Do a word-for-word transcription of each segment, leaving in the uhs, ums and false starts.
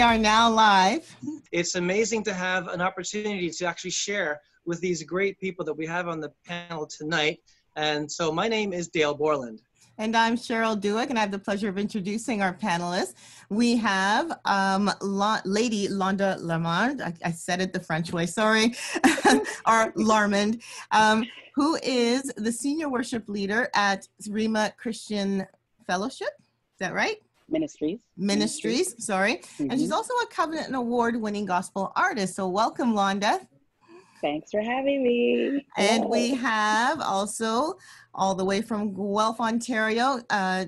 We are now live. It's amazing to have an opportunity to actually share with these great people that we have on the panel tonight. And so my name is Dale Borland. And I'm Cheryl Duick, and I have the pleasure of introducing our panelists. We have um, La Lady Londa Larmond, I, I said it the French way, sorry, or Larmond, um, who is the Senior Worship Leader at Rhema Christian Fellowship, is that right? Ministries. Ministries, Ministries. sorry. Mm-hmm. And she's also a Covenant and Award-winning gospel artist, so welcome, Londa. Thanks for having me. And we have also, all the way from Guelph, Ontario, uh,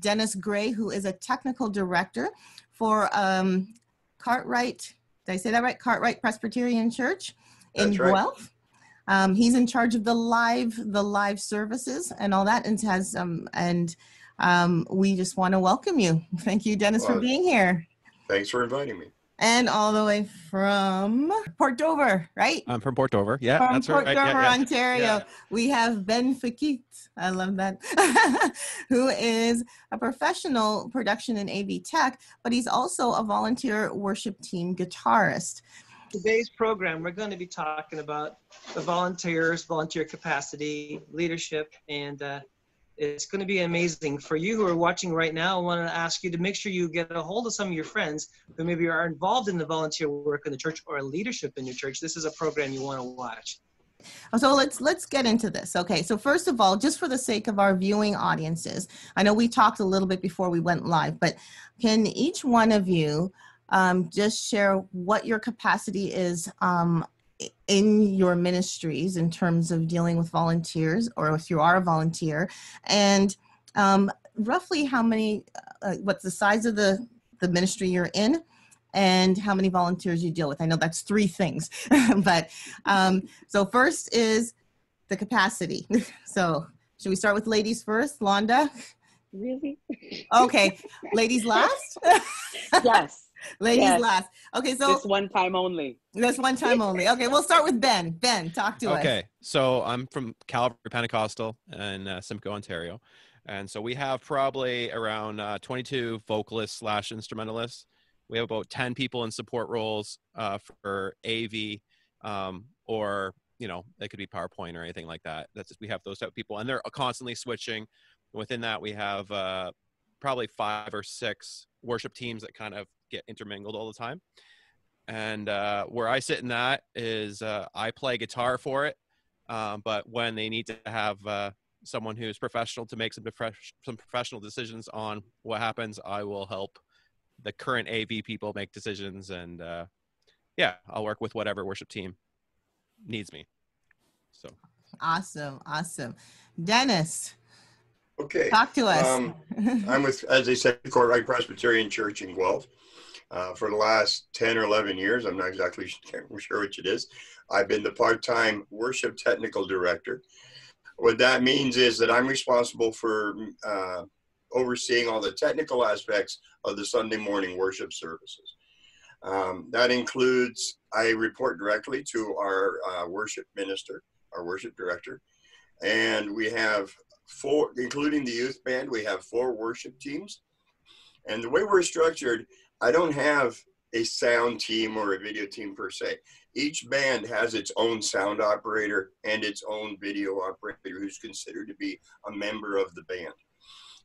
Dennis Gray, who is a technical director for um, Kortright, did I say that right? Kortright Presbyterian Church in That's Guelph. Right. Um, he's in charge of the live, the live services and all that, and has um, and um, we just want to welcome you. Thank you, Dennis, well, for being here. Thanks for inviting me. And all the way from Port Dover, right? I'm from Port Dover, yeah. From that's Port right. Dover, yeah, yeah. Ontario. Yeah. We have Ben Fekete, I love that, who is a professional production and A V tech, but he's also a volunteer worship team guitarist. Today's program, we're going to be talking about the volunteers, volunteer capacity, leadership, and uh, it's going to be amazing. For you who are watching right now, I want to ask you to make sure you get a hold of some of your friends who maybe are involved in the volunteer work in the church or leadership in your church. This is a program you want to watch. So let's let's get into this. Okay, so first of all, just for the sake of our viewing audiences, I know we talked a little bit before we went live, but can each one of you um, just share what your capacity is um, in your ministries in terms of dealing with volunteers, or if you are a volunteer, and um, roughly how many, uh, what's the size of the, the ministry you're in, and how many volunteers you deal with? I know that's three things, but um, so first is the capacity. So should we start with ladies first? Londa? Really? Okay. Ladies last? Yes. Ladies yes. last. Okay, so this one time only. This one time only. Okay, we'll start with Ben. Ben, talk to okay. us. Okay, so I'm from Calvary Pentecostal in uh, Simcoe, Ontario, and so we have probably around uh, twenty-two vocalists slash instrumentalists. We have about ten people in support roles uh, for A V, um, or you know, it could be PowerPoint or anything like that. That's just, we have those type of people, and they're constantly switching. Within that, we have uh, probably five or six worship teams that kind of get intermingled all the time. And uh, where I sit in that is uh, I play guitar for it, um, but when they need to have uh, someone who's professional to make some, some professional decisions on what happens, I will help the current A V people make decisions, and uh, yeah, I'll work with whatever worship team needs me. So awesome, awesome. Dennis. Okay. Talk to us. Um, I'm with, as they said, Kortright Presbyterian Church in Guelph. Uh, for the last ten or eleven years, I'm not exactly sure which it is, I've been the part-time worship technical director. What that means is that I'm responsible for uh, overseeing all the technical aspects of the Sunday morning worship services. Um, that includes, I report directly to our uh, worship minister, our worship director, and we have four, including the youth band, we have four worship teams. And the way we're structured, I don't have a sound team or a video team per se. Each band has its own sound operator and its own video operator who's considered to be a member of the band.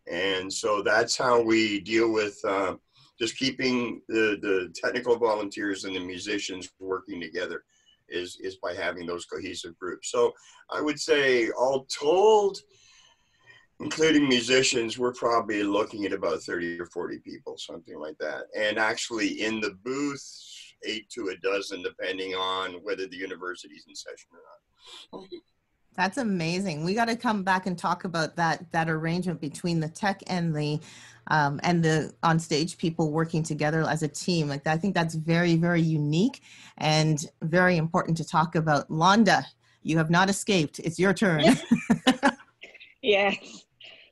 And so that's how we deal with uh, just keeping the, the technical volunteers and the musicians working together is, is by having those cohesive groups. So I would say all told, including musicians, we're probably looking at about thirty or forty people, something like that. And actually in the booth, eight to a dozen, depending on whether the university's in session or not. That's amazing. We got to come back and talk about that, that arrangement between the tech and the, um, and the onstage people working together as a team. Like, I think that's very, very unique and very important to talk about. Londa, you have not escaped. It's your turn. Yes.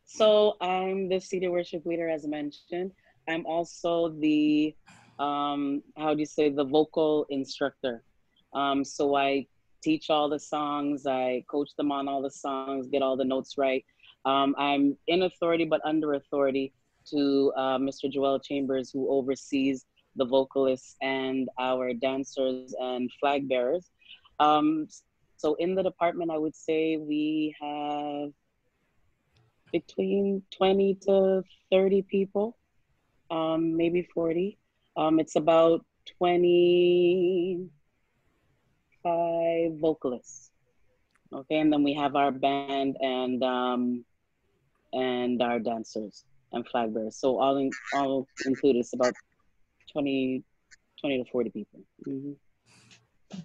So I'm the senior worship leader, as mentioned. I'm also the, um, how do you say, the vocal instructor. Um, so I teach all the songs, I coach them on all the songs, get all the notes right. Um, I'm in authority, but under authority to uh, Mister Joel Chambers, who oversees the vocalists and our dancers and flag bearers. Um, so in the department, I would say we have between twenty to thirty people, um, maybe forty. Um, it's about twenty-five vocalists. Okay, and then we have our band and um, and our dancers and flag bearers. So all in, all included, it's about twenty to forty people. Mm-hmm.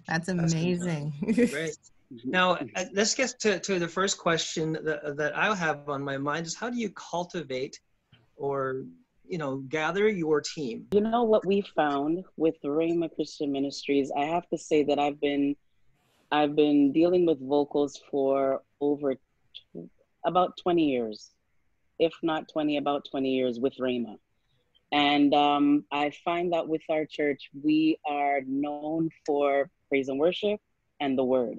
That's amazing. That's great. Now, uh, let's get to, to the first question that, that I have on my mind is, how do you cultivate or, you know, gather your team? You know, what we found with Rhema Christian Ministries, I have to say that I've been, I've been dealing with vocals for over two, about twenty years, if not twenty, about twenty years with Rhema. And um, I find that with our church, we are known for praise and worship and the word.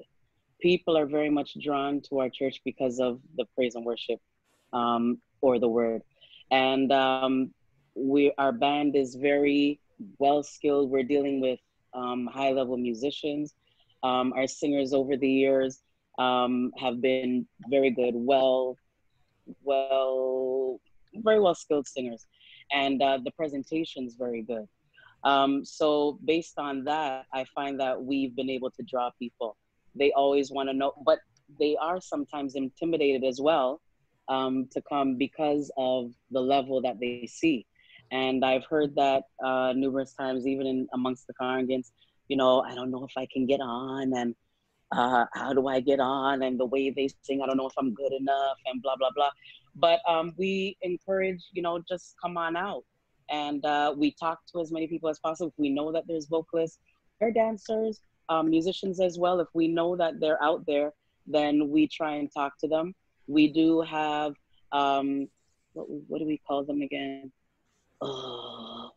People are very much drawn to our church because of the praise and worship um, or the word. And um, we, our band is very well skilled. We're dealing with um, high level musicians. Um, our singers over the years um, have been very good, well, well, very well skilled singers. And uh, the presentation's very good. Um, so based on that, I find that we've been able to draw people. They always want to know, but they are sometimes intimidated as well um, to come because of the level that they see. And I've heard that uh, numerous times, even in, amongst the congregants, you know, I don't know if I can get on, and uh, how do I get on, and the way they sing, I don't know if I'm good enough, and blah, blah, blah. But um, we encourage, you know, just come on out. And uh, we talk to as many people as possible. If we know that there's vocalists, air dancers, um, musicians as well, if we know that they're out there, then we try and talk to them. We do have, um, what, what do we call them again? Oh,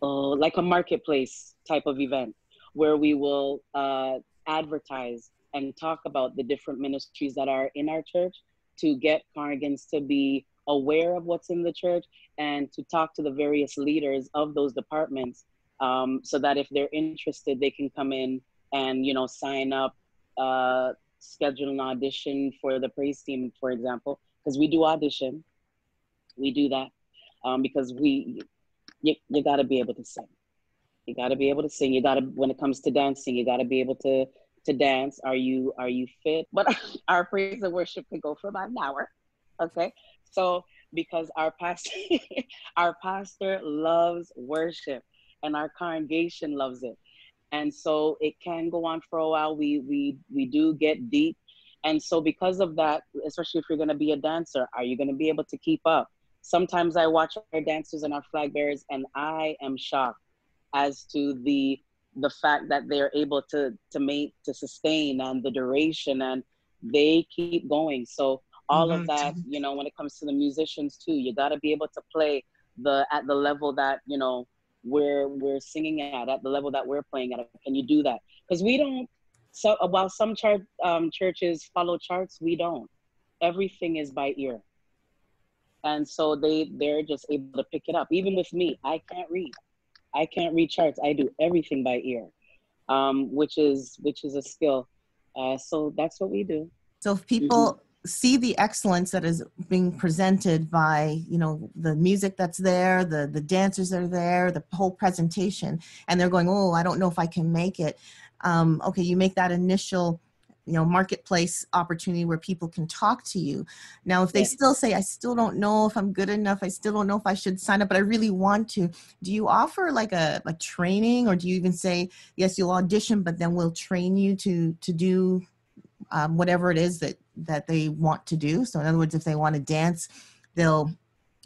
oh, like a marketplace type of event where we will uh, advertise and talk about the different ministries that are in our church, to get congregants to be aware of what's in the church and to talk to the various leaders of those departments um, so that if they're interested, they can come in and, you know, sign up, uh, schedule an audition for the praise team, for example, because we do audition. We do that um, because we, you, you gotta be able to sing. You gotta be able to sing. You gotta, when it comes to dancing, you gotta be able to to dance. Are you are you fit? But our praise and worship could go for about an hour, okay? So because our pastor, our pastor loves worship, and our congregation loves it, and so it can go on for a while. We we we do get deep, and so because of that, especially if you're going to be a dancer, are you going to be able to keep up? Sometimes I watch our dancers and our flag bearers, and I am shocked as to the. the fact that they're able to to make, to sustain, and the duration, and they keep going. So all mm-hmm. of that, you know, when it comes to the musicians too, you got to be able to play the at the level that, you know, we're we're singing at, at the level that we're playing at. Can you do that? Because we don't, so while some chart, um, churches follow charts, we don't. Everything is by ear. And so they, they're just able to pick it up. Even with me, I can't read. I can't read charts. I do everything by ear, um, which is which is a skill. Uh, so that's what we do. So if people mm-hmm. see the excellence that is being presented by, you know, the music that's there, the the dancers that are there, the whole presentation, and they're going, oh, I don't know if I can make it. Um, okay, you make that initial, you know, marketplace opportunity where people can talk to you. Now, if they yes. still say, I still don't know if I'm good enough, I still don't know if I should sign up, but I really want to, do you offer like a, a training, or do you even say, yes, you'll audition, but then we'll train you to, to do um, whatever it is that, that they want to do? So in other words, if they want to dance, they'll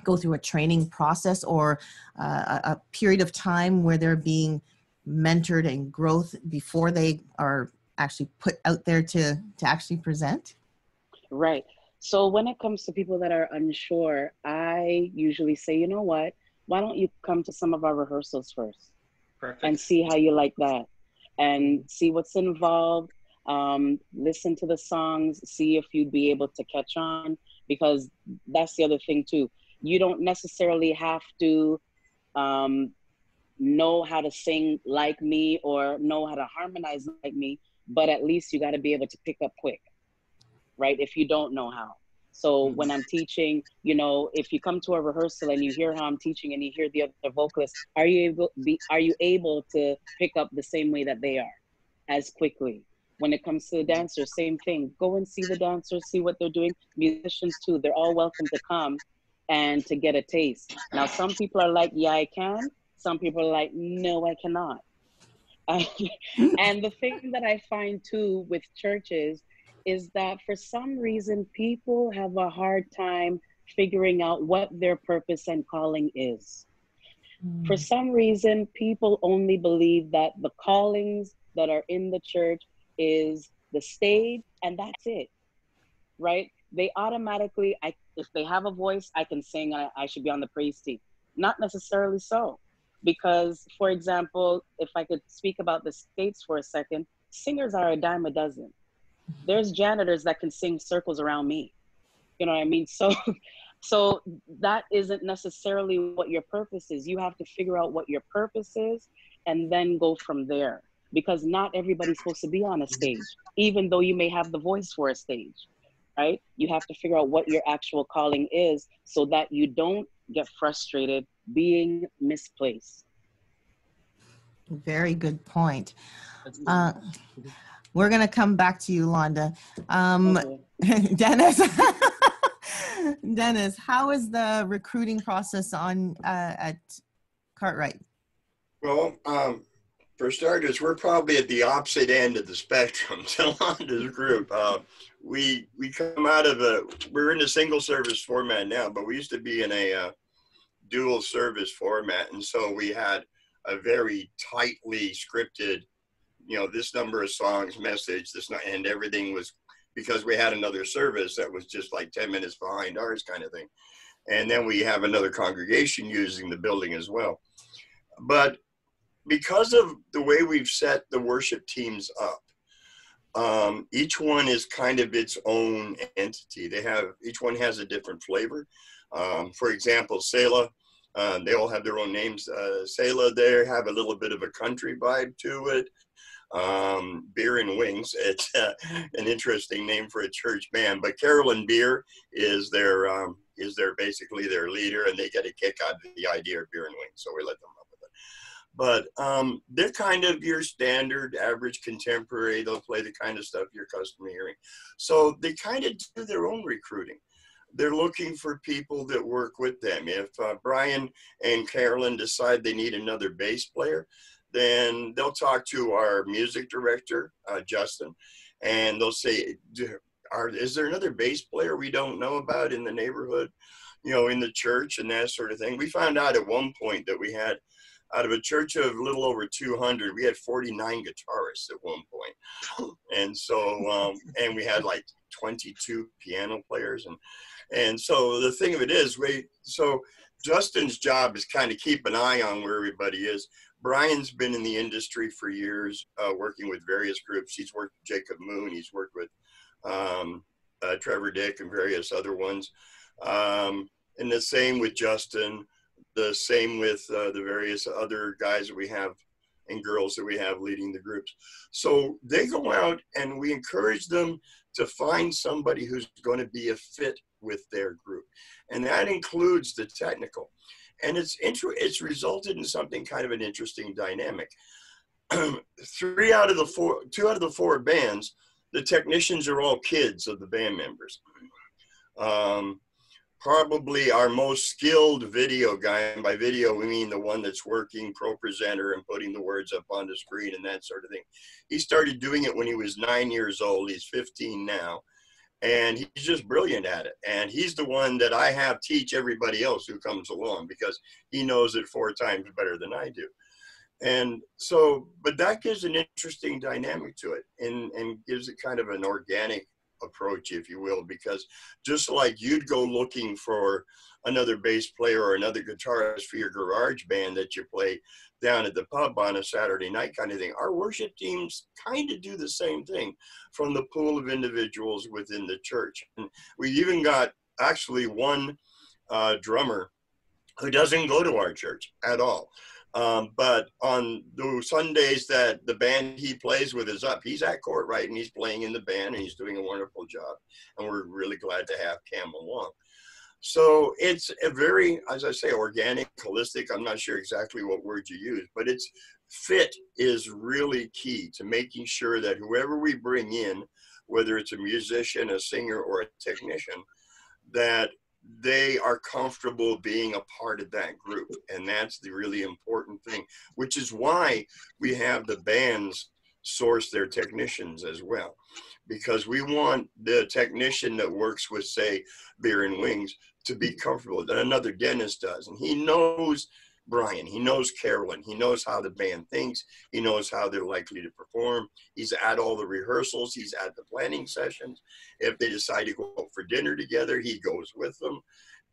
go through a training process or uh, a period of time where they're being mentored and growth before they are actually put out there to to actually present? Right. So when it comes to people that are unsure, I usually say, you know what, why don't you come to some of our rehearsals first? Perfect. And see how you like that and see what's involved. Um, listen to the songs, see if you'd be able to catch on, because that's the other thing too. You don't necessarily have to um, know how to sing like me or know how to harmonize like me, but at least you got to be able to pick up quick, right? If you don't know how. So when I'm teaching, you know, if you come to a rehearsal and you hear how I'm teaching and you hear the other vocalists, are you able, be, are you able to pick up the same way that they are as quickly? When it comes to the dancers, same thing. Go and see the dancers, see what they're doing. Musicians too, they're all welcome to come and to get a taste. Now, some people are like, yeah, I can. Some people are like, no, I cannot. Uh, and the thing that I find too with churches is that for some reason, people have a hard time figuring out what their purpose and calling is. Mm. For some reason, people only believe that the callings that are in the church is the stage and that's it, right? They automatically, I, if they have a voice, I can sing, I, I should be on the praise team. Not necessarily so, because for example, if I could speak about the States for a second, singers are a dime a dozen. There's janitors that can sing circles around me. You know what I mean? So, so that isn't necessarily what your purpose is. You have to figure out what your purpose is and then go from there, because not everybody's supposed to be on a stage, even though you may have the voice for a stage, right? You have to figure out what your actual calling is so that you don't get frustrated being misplaced. Very good point. Uh, We're going to come back to you, Londa. Um, okay. Dennis, Dennis, how is the recruiting process on uh, at Kortright? Well, um, for starters, we're probably at the opposite end of the spectrum to Londa's group. Uh, we we come out of a, we're in a single service format now, but we used to be in a uh, dual service format. And so we had a very tightly scripted, you know, this number of songs, message, this, and everything was, because we had another service that was just like ten minutes behind ours kind of thing. And then we have another congregation using the building as well. But because of the way we've set the worship teams up, um, each one is kind of its own entity. They have, each one has a different flavor. Um, for example, Selah, uh, they all have their own names. Uh, Selah there have a little bit of a country vibe to it. Um, Beer and Wings, it's uh, an interesting name for a church band, but Carolyn Beer is their, um, is their, basically their leader, and they get a kick out of the idea of Beer and Wings, so we let them up with it. But um, they're kind of your standard, average, contemporary. They'll play the kind of stuff you're accustomed to hearing. So they kind of do their own recruiting. They're looking for people that work with them. If uh, Brian and Carolyn decide they need another bass player, then they'll talk to our music director, uh, Justin, and they'll say, Are, is there another bass player we don't know about in the neighborhood, you know, in the church and that sort of thing? We found out at one point that we had, out of a church of a little over two hundred, we had forty-nine guitarists at one point. And so, um, and we had like twenty-two piano players. And, and so the thing of it is, we, so Justin's job is kind of keep an eye on where everybody is. Brian's been in the industry for years, uh, working with various groups. He's worked with Jacob Moon. He's worked with um, uh, Trevor Dick and various other ones. Um, and the same with Justin, the same with uh, the various other guys that we have and girls that we have leading the groups. So they go out and we encourage them to find somebody who's going to be a fit with their group. And that includes the technical. And it's inter it's resulted in something kind of an interesting dynamic. Three out of the four, two out of the four bands, the technicians are all kids of the band members. Um, probably our most skilled video guy, and by video we mean the one that's working Pro Presenter and putting the words up on the screen and that sort of thing. He started doing it when he was nine years old. He's fifteen now. And he's just brilliant at it. And he's the one that I have teach everybody else who comes along because he knows it four times better than I do. And so, but that gives an interesting dynamic to it and, and gives it kind of an organic approach, if you will, because just like you'd go looking for another bass player or another guitarist for your garage band that you play down at the pub on a Saturday night kind of thing, our worship teams kind of do the same thing from the pool of individuals within the church. And we even got actually one uh, drummer who doesn't go to our church at all. Um, but on the Sundays that the band he plays with is up, he's at Kortright and he's playing in the band and he's doing a wonderful job. And we're really glad to have Cam along. So it's a very, as I say, organic, holistic. I'm not sure exactly what word you use, but it's fit is really key to making sure that whoever we bring in, whether it's a musician, a singer, or a technician, that they are comfortable being a part of that group. And that's the really important thing, which is why we have the bands source their technicians as well, because we want the technician that works with, say, Beer and Wings to be comfortable that another Dennis does. And he knows Brian, he knows Carolyn, he knows how the band thinks, he knows how they're likely to perform. He's at all the rehearsals, he's at the planning sessions. If they decide to go out for dinner together, he goes with them.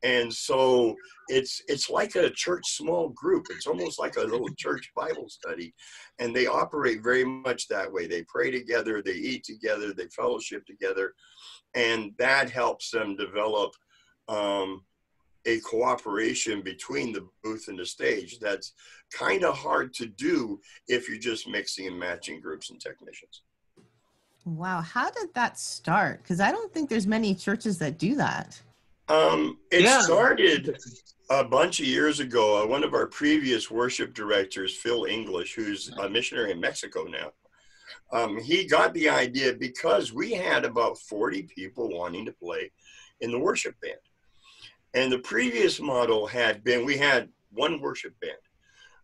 And so it's it's like a church small group. It's almost like a little church Bible study. And they operate very much that way. They pray together, they eat together, they fellowship together. And that helps them develop um, a cooperation between the booth and the stage that's kind of hard to do if you're just mixing and matching groups and technicians. Wow, how did that start? Because I don't think there's many churches that do that. Um, it yeah. started a bunch of years ago. Uh, one of our previous worship directors, Phil English, who's a missionary in Mexico now, um, he got the idea because we had about forty people wanting to play in the worship band. And the previous model had been, we had one worship band.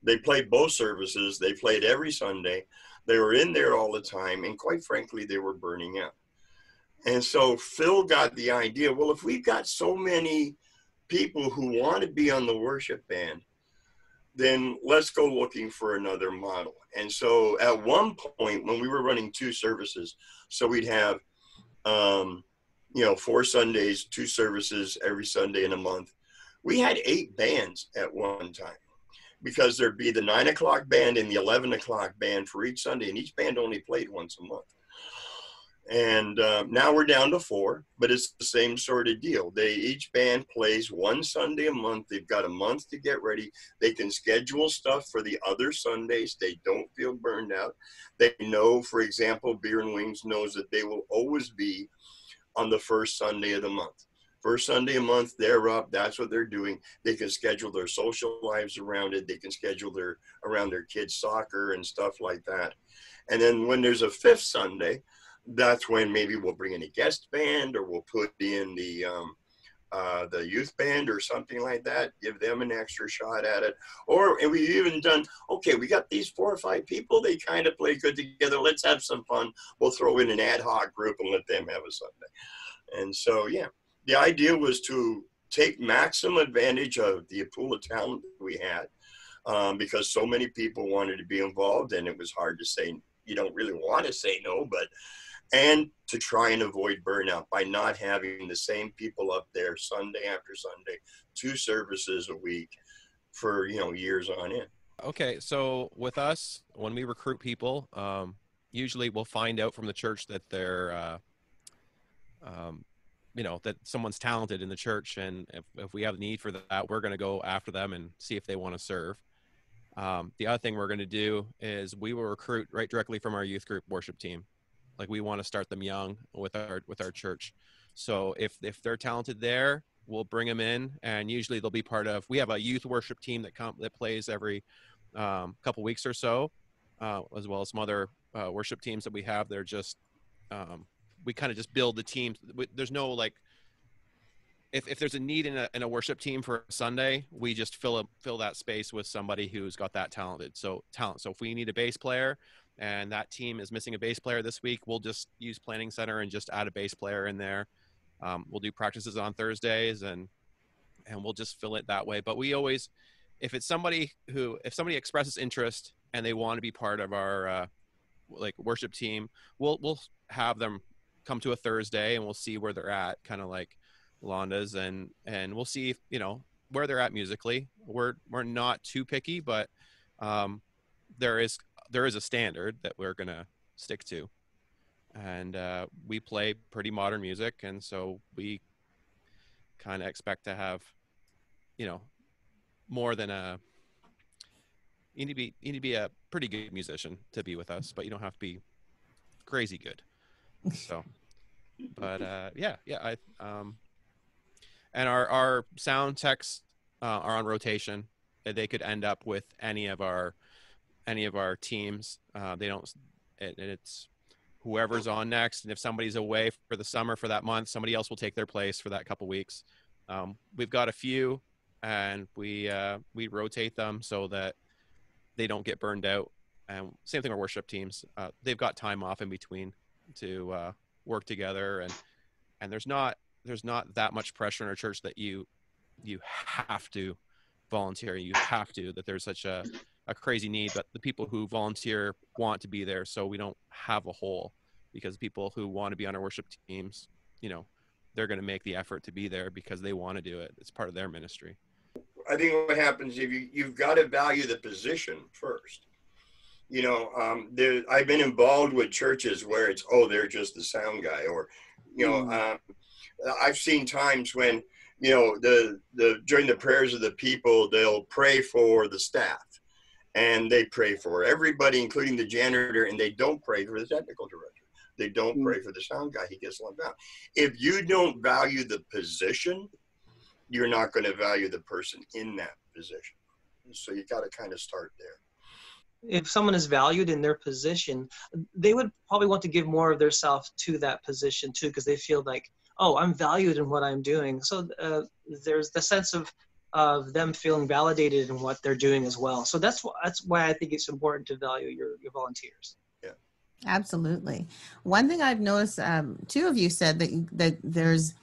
They played both services. They played every Sunday. They were in there all the time. And quite frankly, they were burning out. And so Phil got the idea, well, if we've got so many people who want to be on the worship band, then let's go looking for another model. And so at one point when we were running two services, so we'd have, um, you know, four Sundays, two services every Sunday in a month, we had eight bands at one time, because there'd be the nine o'clock band and the eleven o'clock band for each Sunday. And each band only played once a month. And uh, now we're down to four, but it's the same sort of deal. They each band plays one Sunday a month. They've got a month to get ready. They can schedule stuff for the other Sundays. They don't feel burned out. They know, for example, Beer and Wings knows that they will always be on the first Sunday of the month. First Sunday a month, they're up. That's what they're doing. They can schedule their social lives around it. They can schedule their around their kids' soccer and stuff like that. And then when there's a fifth Sunday, that's when maybe we'll bring in a guest band, or we'll put in the um, uh, the youth band or something like that, give them an extra shot at it. Or, and we've even done, okay, we got these four or five people, they kind of play good together, let's have some fun. We'll throw in an ad hoc group and let them have a Sunday. And so, yeah, the idea was to take maximum advantage of the pool of talent we had, um, because so many people wanted to be involved, and it was hard to say, you don't really want to say no, but... and to try and avoid burnout by not having the same people up there Sunday after Sunday, two services a week for, you know, years on end. Okay, so with us, when we recruit people, um, usually we'll find out from the church that they're, uh, um, you know, that someone's talented in the church. And if, if we have a need for that, we're going to go after them and see if they want to serve. Um, the other thing we're going to do is we will recruit right directly from our youth group worship team. Like, we want to start them young with our with our church. So if if they're talented there, we'll bring them in, and usually they'll be part of. We have a youth worship team that come that plays every um, couple weeks or so, uh, as well as some other uh, worship teams that we have. They're just um, we kind of just build the team. There's no like if if there's a need in a in a worship team for Sunday, we just fill a, fill that space with somebody who's got that talented. So talent. So if we need a bass player, and that team is missing a bass player this week, we'll just use Planning Center and just add a bass player in there. Um, we'll do practices on Thursdays, and and we'll just fill it that way. But we always, if it's somebody who, if somebody expresses interest and they want to be part of our uh, like worship team, we'll we'll have them come to a Thursday and we'll see where they're at, kind of like Londa's, and and we'll see if, you know, where they're at musically. We're we're not too picky, but um, there is. There is a standard that we're going to stick to. And uh, we play pretty modern music. And so we kind of expect to have, you know, more than a, You need to be, you need to be a pretty good musician to be with us, but you don't have to be crazy good. So, but uh, yeah, yeah. I um, and our our sound techs uh, are on rotation. They could end up with any of our any of our teams. Uh, they don't. It, it's whoever's on next, and if somebody's away for the summer for that month, somebody else will take their place for that couple weeks. Um, we've got a few, and we uh, we rotate them so that they don't get burned out. And same thing with worship teams. Uh, they've got time off in between to uh, work together, and and there's not there's not that much pressure in our church that you you have to volunteer. You have to. That there's such a a crazy need, but the people who volunteer want to be there, so we don't have a hole, because people who want to be on our worship teams, you know, they're going to make the effort to be there because they want to do it. It's part of their ministry. I think what happens if you, you've got to value the position first. You know, um, there, I've been involved with churches where it's, oh, they're just the sound guy, or, you know, um, I've seen times when, you know, the, the, during the prayers of the people, they'll pray for the staff, and they pray for everybody, including the janitor, and they don't pray for the technical director. They don't mm-hmm. pray for the sound guy. He gets lumped out. If you don't value the position, you're not going to value the person in that position. So you got to kind of start there. If someone is valued in their position, they would probably want to give more of their self to that position too, because they feel like, oh, I'm valued in what I'm doing. So uh, there's the sense of, of them feeling validated in what they're doing as well. So that's, that's why I think it's important to value your, your volunteers. Absolutely. One thing I've noticed, um, two of you said that, that there's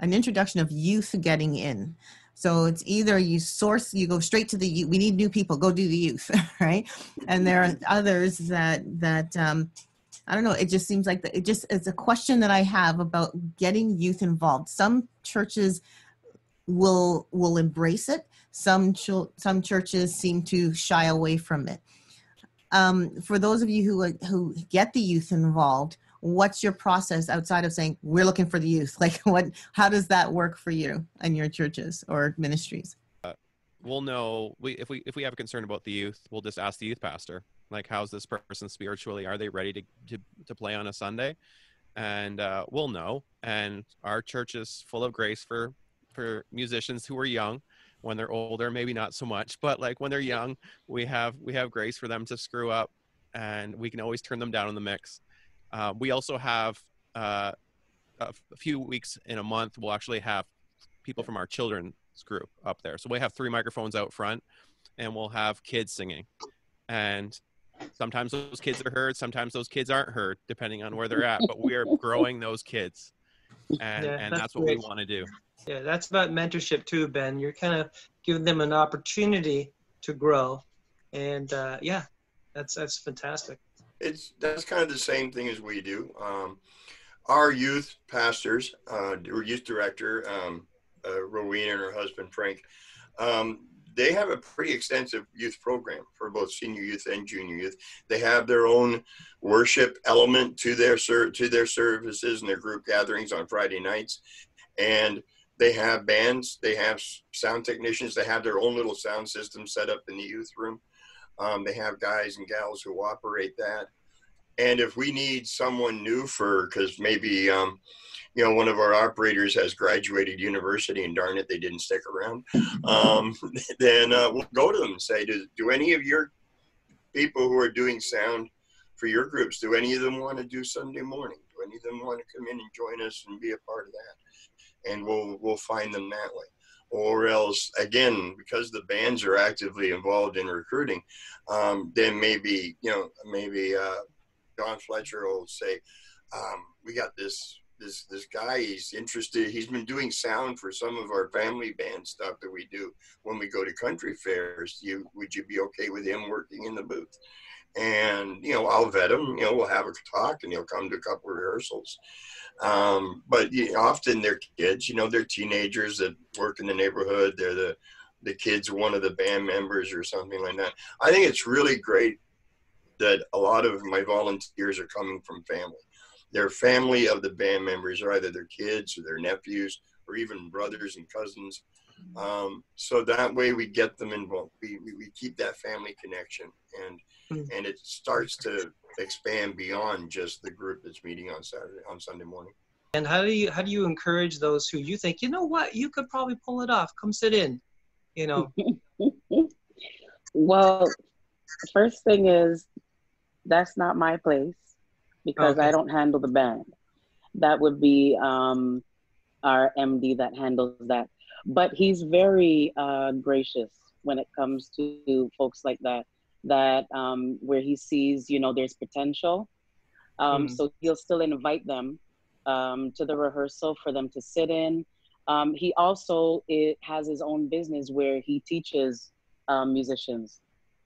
an introduction of youth getting in. So it's either you source, you go straight to the youth, we need new people, go do the youth, right? And there are others that, that um, I don't know, it just seems like, the, it just, it's a question that I have about getting youth involved. Some churches will, will embrace it. Some, ch some churches seem to shy away from it. Um, for those of you who, who get the youth involved, what's your process outside of saying, we're looking for the youth? Like what, how does that work for you and your churches or ministries? Uh, we'll know we, if we, if we have a concern about the youth, we'll just ask the youth pastor, like, how's this person spiritually? Are they ready to, to, to play on a Sunday? And, uh, we'll know. And our church is full of grace for, for musicians who are young. When they're older, maybe not so much, but like when they're young, we have we have grace for them to screw up, and we can always turn them down in the mix. Uh, we also have uh, a few weeks in a month, we'll actually have people from our children's group up there. So we have three microphones out front, and we'll have kids singing. And sometimes those kids are heard, sometimes those kids aren't heard, depending on where they're at. But we are growing those kids. And, yeah, and that's, that's what great. we want to do. Yeah, that's about mentorship too, Ben. You're kind of giving them an opportunity to grow, and uh, yeah, that's that's fantastic. It's that's kind of the same thing as we do. Um, our youth pastors, uh, our youth director, um, uh, Rowena and her husband Frank, um, they have a pretty extensive youth program for both senior youth and junior youth. They have their own worship element to their ser to their services and their group gatherings on Friday nights, and they have bands, they have sound technicians, they have their own little sound system set up in the youth room. Um, they have guys and gals who operate that. And if we need someone new for, because maybe, um, you know, one of our operators has graduated university and darn it, they didn't stick around, um, then uh, we'll go to them and say, do, do any of your people who are doing sound for your groups, do any of them want to do Sunday morning? Do any of them want to come in and join us and be a part of that? And we'll, we'll find them that way. Or else, again, because the bands are actively involved in recruiting, um, then maybe, you know, maybe uh, Don Fletcher will say, um, we got this, this, this guy, he's interested. He's been doing sound for some of our family band stuff that we do when we go to country fairs. You, would you be okay with him working in the booth? And, you know, I'll vet him, you know, we'll have a talk and he'll come to a couple of rehearsals. Um, but you know, often they're kids, you know, they're teenagers that work in the neighborhood. They're the, the kids, one of the band members or something like that. I think it's really great that a lot of my volunteers are coming from family. Their family of the band members are either their kids or their nephews or even brothers and cousins. Um, so that way we get them involved. We, we, we keep that family connection, and and it starts to expand beyond just the group that's meeting on Saturday, on Sunday morning. And how do you how do you encourage those who you think, you know what, you could probably pull it off, come sit in, you know? Well, first thing is, that's not my place, because okay. I don't handle the band. That would be um, our M D that handles that. But he's very uh, gracious when it comes to folks like that, that um, where he sees, you know, there's potential. Um, mm-hmm. So he'll still invite them um, to the rehearsal for them to sit in. Um, he also it, has his own business where he teaches um, musicians.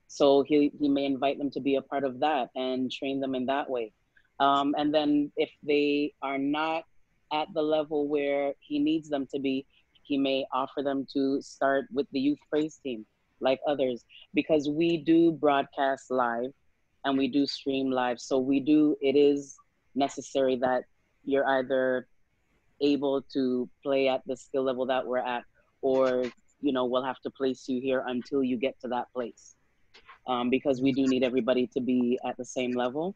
So he, he may invite them to be a part of that and train them in that way. Um, and then if they are not at the level where he needs them to be, he may offer them to start with the youth praise team, like others, because we do broadcast live and we do stream live. So we do, it is necessary that you're either able to play at the skill level that we're at, or, you know, we'll have to place you here until you get to that place. Um, because we do need everybody to be at the same level.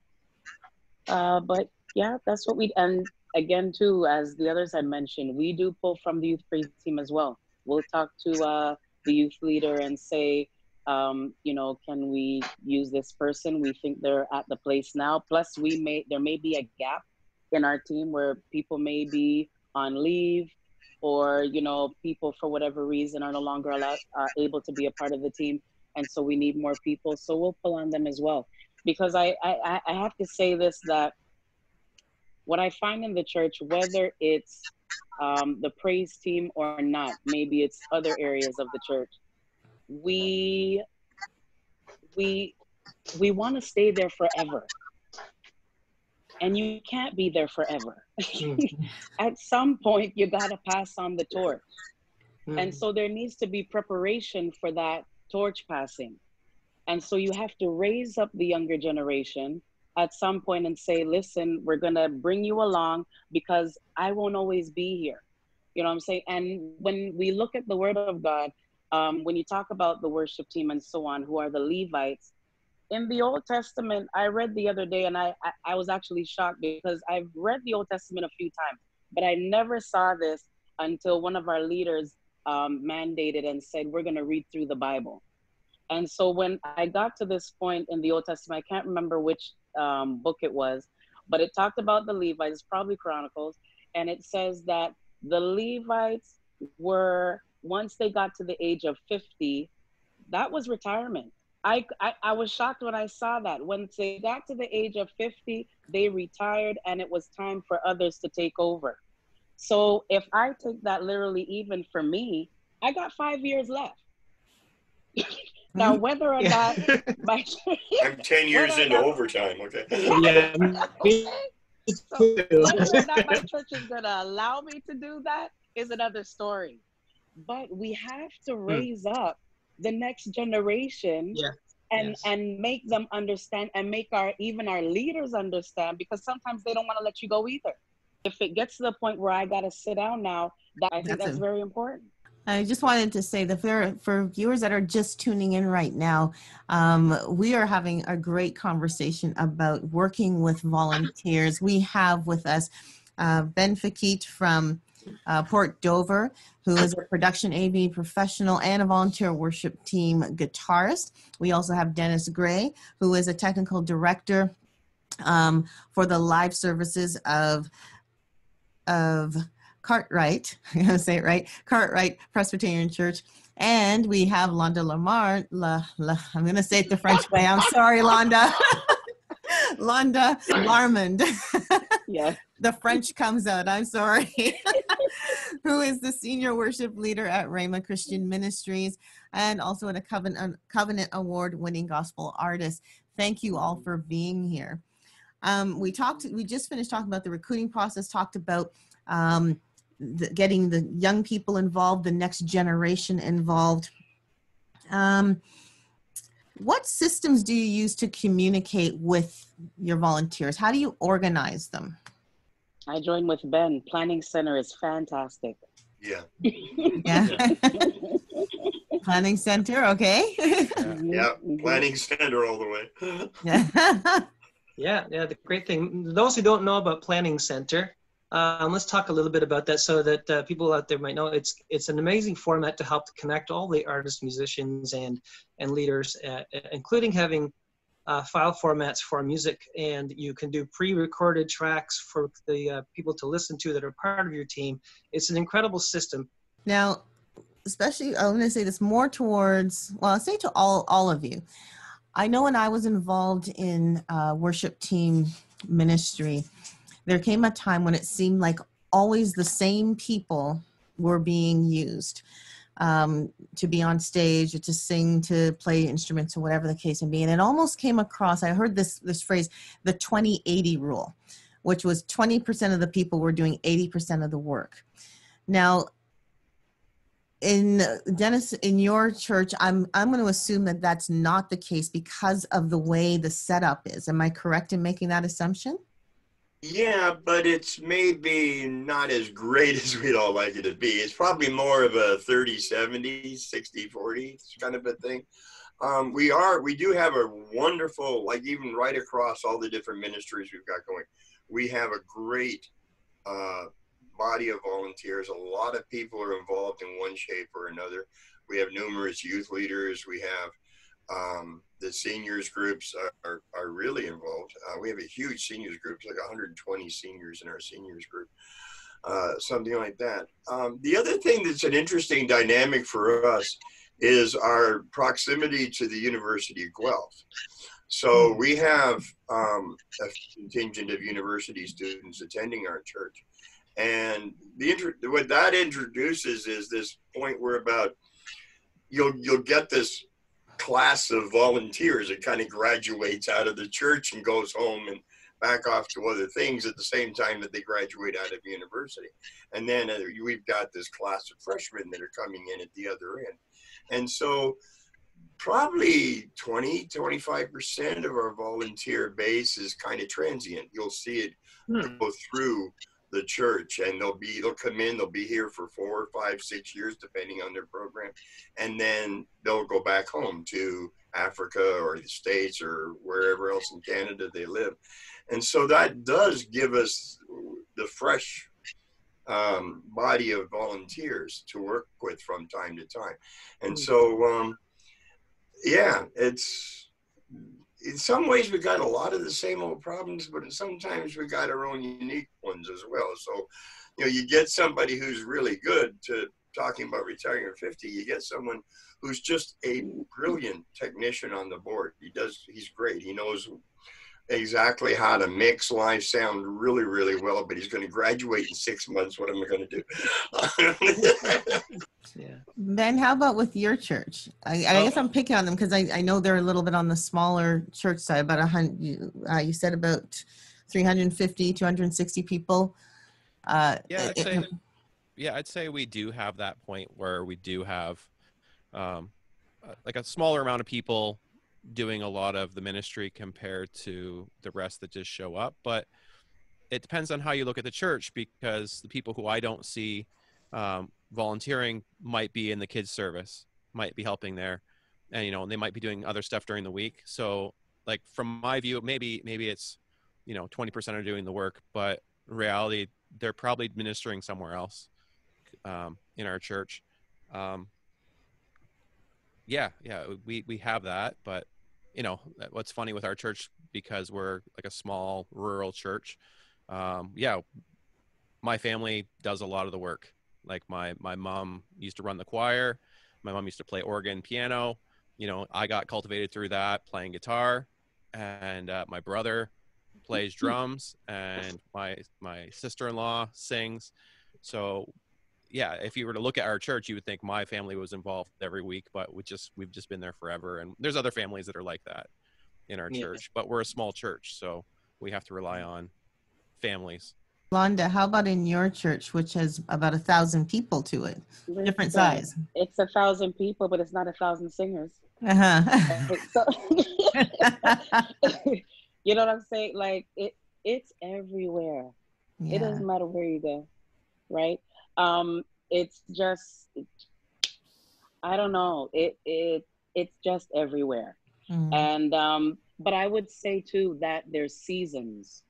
Uh, but yeah, that's what we, and again too, as the others had mentioned, we do pull from the youth praise team as well. We'll talk to uh, the youth leader and say, um, you know, can we use this person? We think they're at the place now. Plus we may, there may be a gap in our team where people may be on leave, or, you know, people for whatever reason are no longer allowed, are able to be a part of the team. And so we need more people. So we'll pull on them as well. Because I, I, I have to say this, that what I find in the church, whether it's um, the praise team or not, maybe it's other areas of the church, we we we want to stay there forever. And you can't be there forever. At some point, you got to pass on the torch. Mm. And so there needs to be preparation for that torch passing. And so you have to raise up the younger generation at some point and say, listen, we're going to bring you along, because I won't always be here. You know what I'm saying? And when we look at the word of God, um, when you talk about the worship team and so on, who are the Levites, in the Old Testament, I read the other day, and I, I, I was actually shocked, because I've read the Old Testament a few times, but I never saw this until one of our leaders um, mandated and said, we're going to read through the Bible. And so when I got to this point in the Old Testament, I can't remember which um, book it was, but it talked about the Levites, probably Chronicles, and it says that the Levites were, once they got to the age of fifty, that was retirement. I, I, I was shocked when I saw that. Once they got to the age of fifty, they retired, and it was time for others to take over. So if I take that literally, even for me, I got five years left. Now, whether or not my I'm ten years into not, overtime, okay? Yeah. Okay. So whether or not my church is going to allow me to do that is another story. But we have to raise mm. up the next generation yeah. and, yes. and make them understand, and make our even our leaders understand, because sometimes they don't want to let you go either. If it gets to the point where I got to sit down now, that, I think that's, that's very important. I just wanted to say that for, for viewers that are just tuning in right now, um, we are having a great conversation about working with volunteers. We have with us uh, Ben Fekete from uh, Port Dover, who is a production A V professional and a volunteer worship team guitarist. We also have Dennis Gray, who is a technical director um, for the live services of of. Kortright, I'm going to say it right, Kortright Presbyterian Church. And we have Londa Larmond. La, La, I'm going to say it the French way. I'm sorry, Londa. Londa Larmond. Yeah. The French comes out. I'm sorry. Who is the senior worship leader at Rhema Christian Ministries, and also a Covenant, Covenant Award-winning gospel artist. Thank you all for being here. Um, we talked, we just finished talking about the recruiting process, talked about um, The, getting the young people involved, the next generation involved. Um, what systems do you use to communicate with your volunteers? How do you organize them? I joined with Ben. Planning Center is fantastic. Yeah. Yeah. Planning Center, okay. Yeah. Yeah, Planning Center all the way. Yeah. Yeah, yeah, the great thing. Those who don't know about Planning Center, um, let's talk a little bit about that so that uh, people out there might know. It's it's an amazing format to help connect all the artists, musicians, and, and leaders, uh, including having uh, file formats for music. And you can do pre-recorded tracks for the uh, people to listen to that are part of your team. It's an incredible system. Now, especially, I'm going to say this more towards, well, I'll say to all, all of you. I know when I was involved in uh, worship team ministry, there came a time when it seemed like always the same people were being used um, to be on stage, or to sing, to play instruments, or whatever the case may be. And it almost came across, I heard this, this phrase, the twenty eighty rule, which was twenty percent of the people were doing eighty percent of the work. Now, in Dennis, in your church, I'm I'm going to assume that that's not the case because of the way the setup is. Am I correct in making that assumption? Yeah, but it's maybe not as great as we'd all like it to be. It's probably more of a thirty seventy, sixty forty kind of a thing. Um, we are we do have a wonderful, like even right across all the different ministries we've got going. We have a great Uh, body of volunteers. A lot of people are involved in one shape or another. We have numerous youth leaders. We have um, the seniors groups are, are, are really involved. Uh, we have a huge seniors group, like one hundred twenty seniors in our seniors group, uh, something like that. Um, the other thing that's an interesting dynamic for us is our proximity to the University of Guelph. So we have um, a contingent of university students attending our church. And the what that introduces is this point where about you'll you'll get this class of volunteers that kind of graduates out of the church and goes home and back off to other things at the same time that they graduate out of university. And then we've got this class of freshmen that are coming in at the other end. And so probably twenty, twenty-five percent of our volunteer base is kind of transient. You'll see it hmm. go through the church, and they'll be they'll come in, they'll be here for four, five, six years depending on their program, and then they'll go back home to Africa or the States or wherever else in Canada they live. And so that does give us the fresh um, body of volunteers to work with from time to time. And so um, yeah, it's in some ways we got a lot of the same old problems, but sometimes we got our own unique ones as well. So, you know, you get somebody who's really good to talking about retiring at fifty, you get someone who's just a brilliant technician on the board. He does, he's great. He knows exactly how to mix live sound really, really well, but he's going to graduate in six months. What am I going to do? Yeah. Ben, how about with your church? I, I oh. guess I'm picking on them because I, I know they're a little bit on the smaller church side, about a hundred, you, uh, you said about three hundred fifty, two hundred sixty people. Uh, yeah, I'd it, say, yeah, I'd say we do have that point where we do have um, like a smaller amount of people doing a lot of the ministry compared to the rest that just show up. But it depends on how you look at the church, because the people who I don't see um, volunteering might be in the kids service, might be helping there, and you know, and they might be doing other stuff during the week. So like from my view, maybe maybe it's, you know, twenty percent are doing the work, but in reality they're probably ministering somewhere else um, in our church. Um, yeah, yeah, we we have that, but you know, what's funny with our church, because we're like a small rural church, um, yeah, my family does a lot of the work. Like my, my mom used to run the choir. My mom used to play organ, piano. You know, I got cultivated through that, playing guitar. And uh, my brother plays drums, and my, my sister-in-law sings. So yeah, if you were to look at our church, you would think my family was involved every week, but we just, we've just been there forever. And there's other families that are like that in our yeah. church, but we're a small church, so we have to rely on families. Londa, how about in your church, which has about a thousand people to it? Different size. It's a thousand people, but it's not a thousand singers. Uh-huh. So, you know what I'm saying? Like, it, it's everywhere. Yeah. It doesn't matter where you go, right? Um, it's just, I don't know, it it it's just everywhere. Mm. And um, but I would say too that there's seasons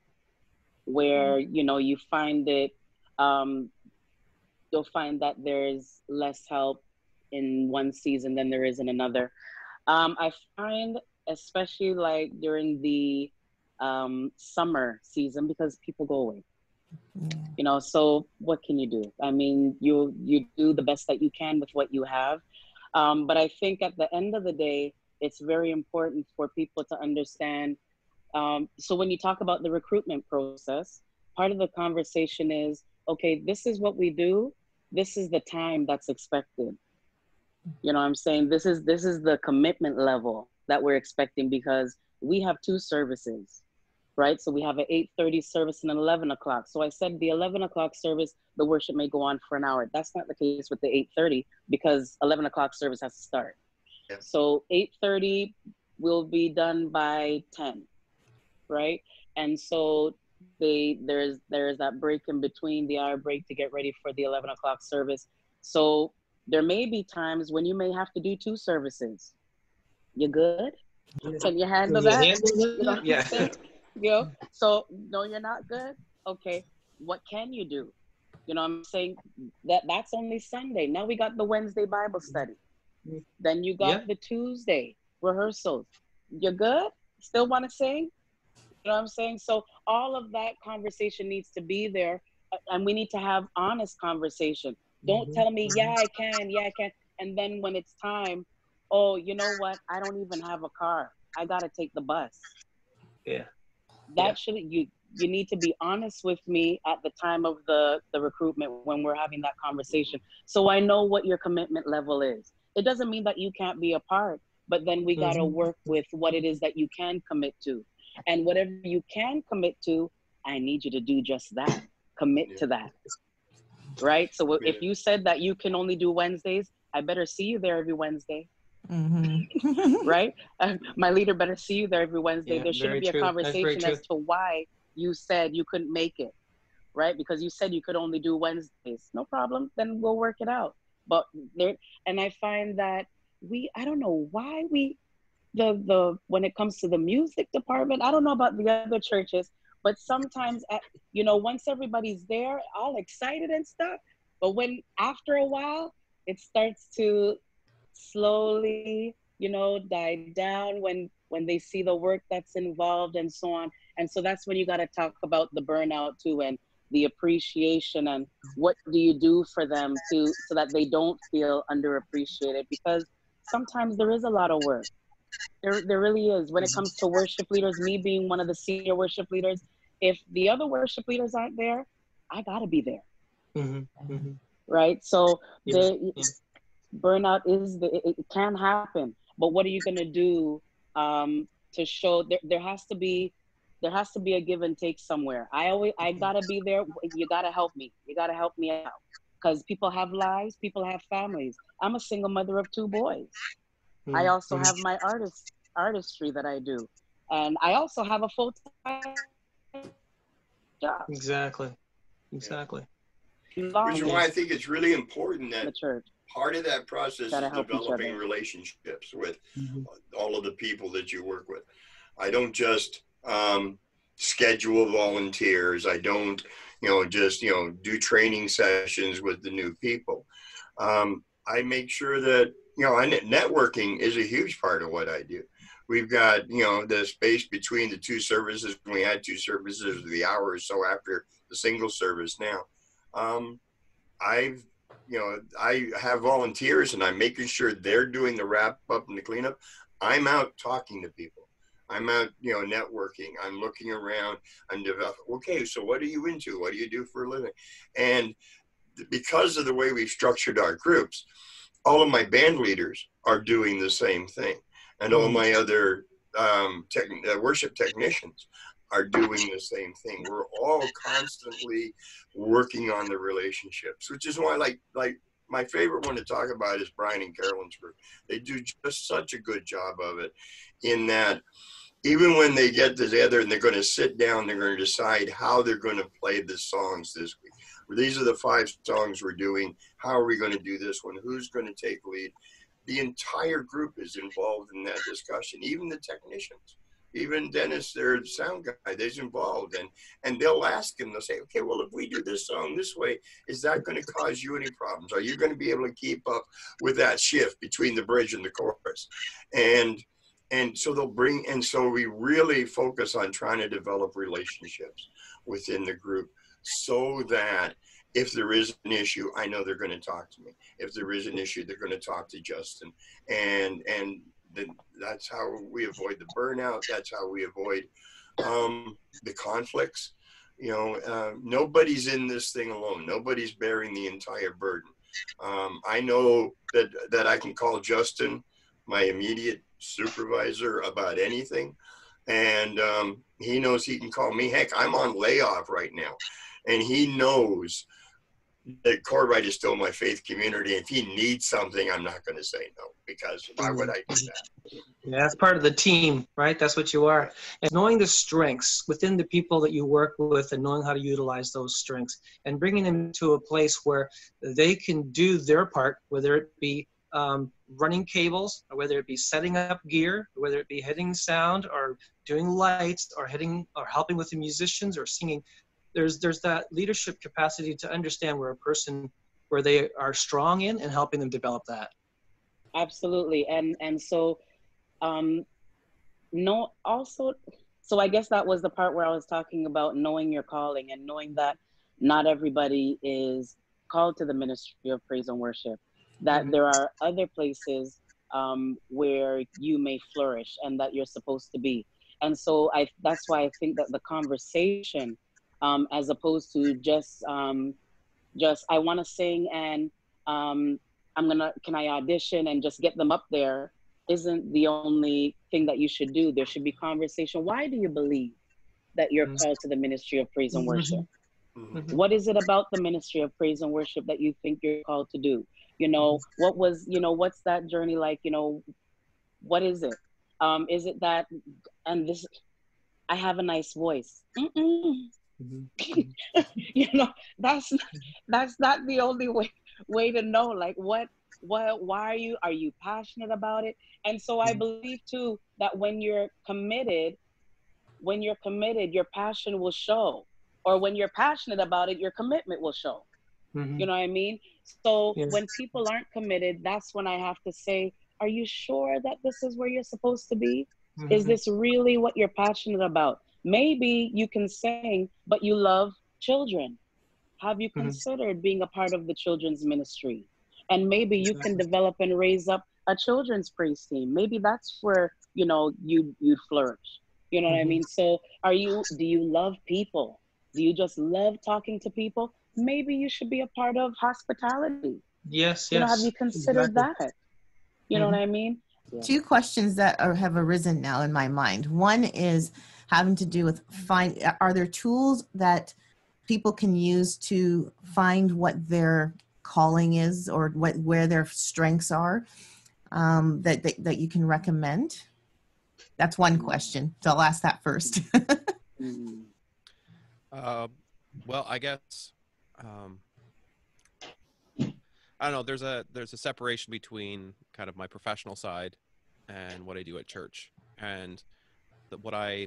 where mm. you know you find it. Um, you'll find that there's less help in one season than there is in another. Um, I find, especially like during the um, summer season, because people go away. Yeah. You know, so what can you do? I mean, you you do the best that you can with what you have. Um, but I think at the end of the day, it's very important for people to understand. Um, so when you talk about the recruitment process, part of the conversation is, okay, this is what we do. This is the time that's expected. You know what I'm saying? This is, this is the commitment level that we're expecting, because we have two services, right? So we have an eight thirty service and an eleven o'clock. So I said the eleven o'clock service, the worship may go on for an hour. That's not the case with the eight thirty, because eleven o'clock service has to start. Yeah. So eight thirty will be done by ten, right? And so they, there's, there's that break in between, the hour break to get ready for the eleven o'clock service. So there may be times when you may have to do two services. You good? Yeah. Can you handle Can you that? You know yeah. You know? So, no, you're not good? Okay, what can you do? You know what I'm saying? That That's only Sunday. Now we got the Wednesday Bible study. Then you got yeah. the Tuesday rehearsals. You're good? Still want to sing? You know what I'm saying? So all of that conversation needs to be there, and we need to have honest conversation. Don't tell me, yeah, I can, yeah, I can. And then when it's time, oh, you know what? I don't even have a car. I got to take the bus. Yeah. That yeah. should, you you need to be honest with me at the time of the, the recruitment when we're having that conversation. So I know what your commitment level is. It doesn't mean that you can't be a part, but then we got to mm-hmm. work with what it is that you can commit to. And whatever you can commit to, I need you to do just that. Commit yeah. to that. Right? So yeah. if you said that you can only do Wednesdays, I better see you there every Wednesday. Mm-hmm. Right? Uh, my leader better see you there every Wednesday. Yeah, there shouldn't be a true. conversation as to why you said you couldn't make it. Right? Because you said you could only do Wednesdays. No problem. Then we'll work it out. But there, and I find that we, I don't know why we, the, the, when it comes to the music department, I don't know about the other churches, but sometimes, at, you know, once everybody's there, all excited and stuff, but when, after a while, it starts to slowly, you know, die down when, when they see the work that's involved and so on. And so that's when you got to talk about the burnout too, and the appreciation, and what do you do for them to, so that they don't feel underappreciated, because sometimes there is a lot of work. There, there really is. When it comes to worship leaders, me being one of the senior worship leaders, if the other worship leaders aren't there, I gotta be there. Mm-hmm, mm-hmm. Right? So yeah, the yeah. burnout is, the, it, it can happen, but what are you gonna do um, to show, there, there has to be, there has to be a give and take somewhere. I always, I gotta be there. You gotta help me. You gotta help me out. Because people have lives, people have families. I'm a single mother of two boys. Mm-hmm. I also have my artist artistry that I do. And I also have a full-time job. Exactly. Exactly. Yeah. Which is why I think it's really important that the church, part of that process is developing relationships with mm-hmm. all of the people that you work with. I don't just um schedule volunteers. I don't you know just you know do training sessions with the new people. um I make sure that you know and networking is a huge part of what I do. We've got you know the space between the two services. We had two services, the hour or so after the single service now. um I've you know I have volunteers, and I'm making sure they're doing the wrap up and the cleanup. I'm out talking to people. I'm out, you know, networking. I'm looking around. I'm developing. Okay, so what are you into? What do you do for a living? And because of the way we've structured our groups, all of my band leaders are doing the same thing. And all my other um, tech, uh, worship technicians are doing the same thing. We're all constantly working on the relationships, which is why, like, like my favorite one to talk about is Brian and Carolyn's group. They do just such a good job of it, in that even when they get together and they're going to sit down, they're going to decide how they're going to play the songs this week. These are the five songs we're doing. How are we going to do this one? Who's going to take lead? The entire group is involved in that discussion, even the technicians. Even Dennis, their sound guy, they's involved. And, and they'll ask him, they'll say, okay, well, if we do this song this way, is that going to cause you any problems? Are you going to be able to keep up with that shift between the bridge and the chorus? And, and so they'll bring, and so we really focus on trying to develop relationships within the group so that if there is an issue, I know they're going to talk to me. If there is an issue, they're going to talk to Justin. And, and, Then that's how we avoid the burnout. That's how we avoid um, the conflicts. You know, uh, nobody's in this thing alone. Nobody's bearing the entire burden. Um, I know that, that I can call Justin, my immediate supervisor, about anything. And um, he knows he can call me. Heck, I'm on layoff right now. And he knows that Kortright is still my faith community. If he needs something, I'm not going to say no, because why would I do that? Yeah, that's part of the team, right? That's what you are. And knowing the strengths within the people that you work with and knowing how to utilize those strengths and bringing them to a place where they can do their part, whether it be um, running cables, or whether it be setting up gear, or whether it be hitting sound or doing lights or hitting or helping with the musicians or singing. There's, there's that leadership capacity to understand where a person, where they are strong in, and helping them develop that. Absolutely. And, and so, um, no, also, so I guess that was the part where I was talking about knowing your calling and knowing that not everybody is called to the ministry of praise and worship, that mm-hmm. there are other places um, where you may flourish and that you're supposed to be. And so I, that's why I think that the conversation Um, as opposed to just, um, just I want to sing and um, I'm gonna, can I audition and just get them up there, isn't the only thing that you should do. There should be conversation. Why do you believe that you're called to the ministry of praise and worship? Mm-hmm. What is it about the ministry of praise and worship that you think you're called to do? You know, what was, you know, what's that journey like? You know, what is it? Um, is it that, and this, I have a nice voice. Mm-mm. Mm-hmm. You know, that's that's not the only way way to know, like, what what why are you are you passionate about it? And so I believe too that when you're committed when you're committed your passion will show, or when you're passionate about it, your commitment will show. Mm-hmm. You know what I mean? So yes. When people aren't committed, that's when I have to say, are you sure that this is where you're supposed to be? Mm-hmm. Is this really what you're passionate about? Maybe you can sing, but you love children. Have you considered mm-hmm. being a part of the children's ministry? And maybe you can develop and raise up a children's praise team. Maybe that's where, you know, you you flourish. You know mm-hmm. what I mean? So are you, do you love people? Do you just love talking to people? Maybe you should be a part of hospitality. Yes, you yes. know, have you considered exactly. that? You mm-hmm. know what I mean? Yeah. Two questions that are, have arisen now in my mind. One is having to do with find, are there tools that people can use to find what their calling is, or what, where their strengths are, um, that, that, that you can recommend? That's one question. So I'll ask that first. uh, well, I guess, um, I don't know, there's a, there's a separation between kind of my professional side and what I do at church, and that what I,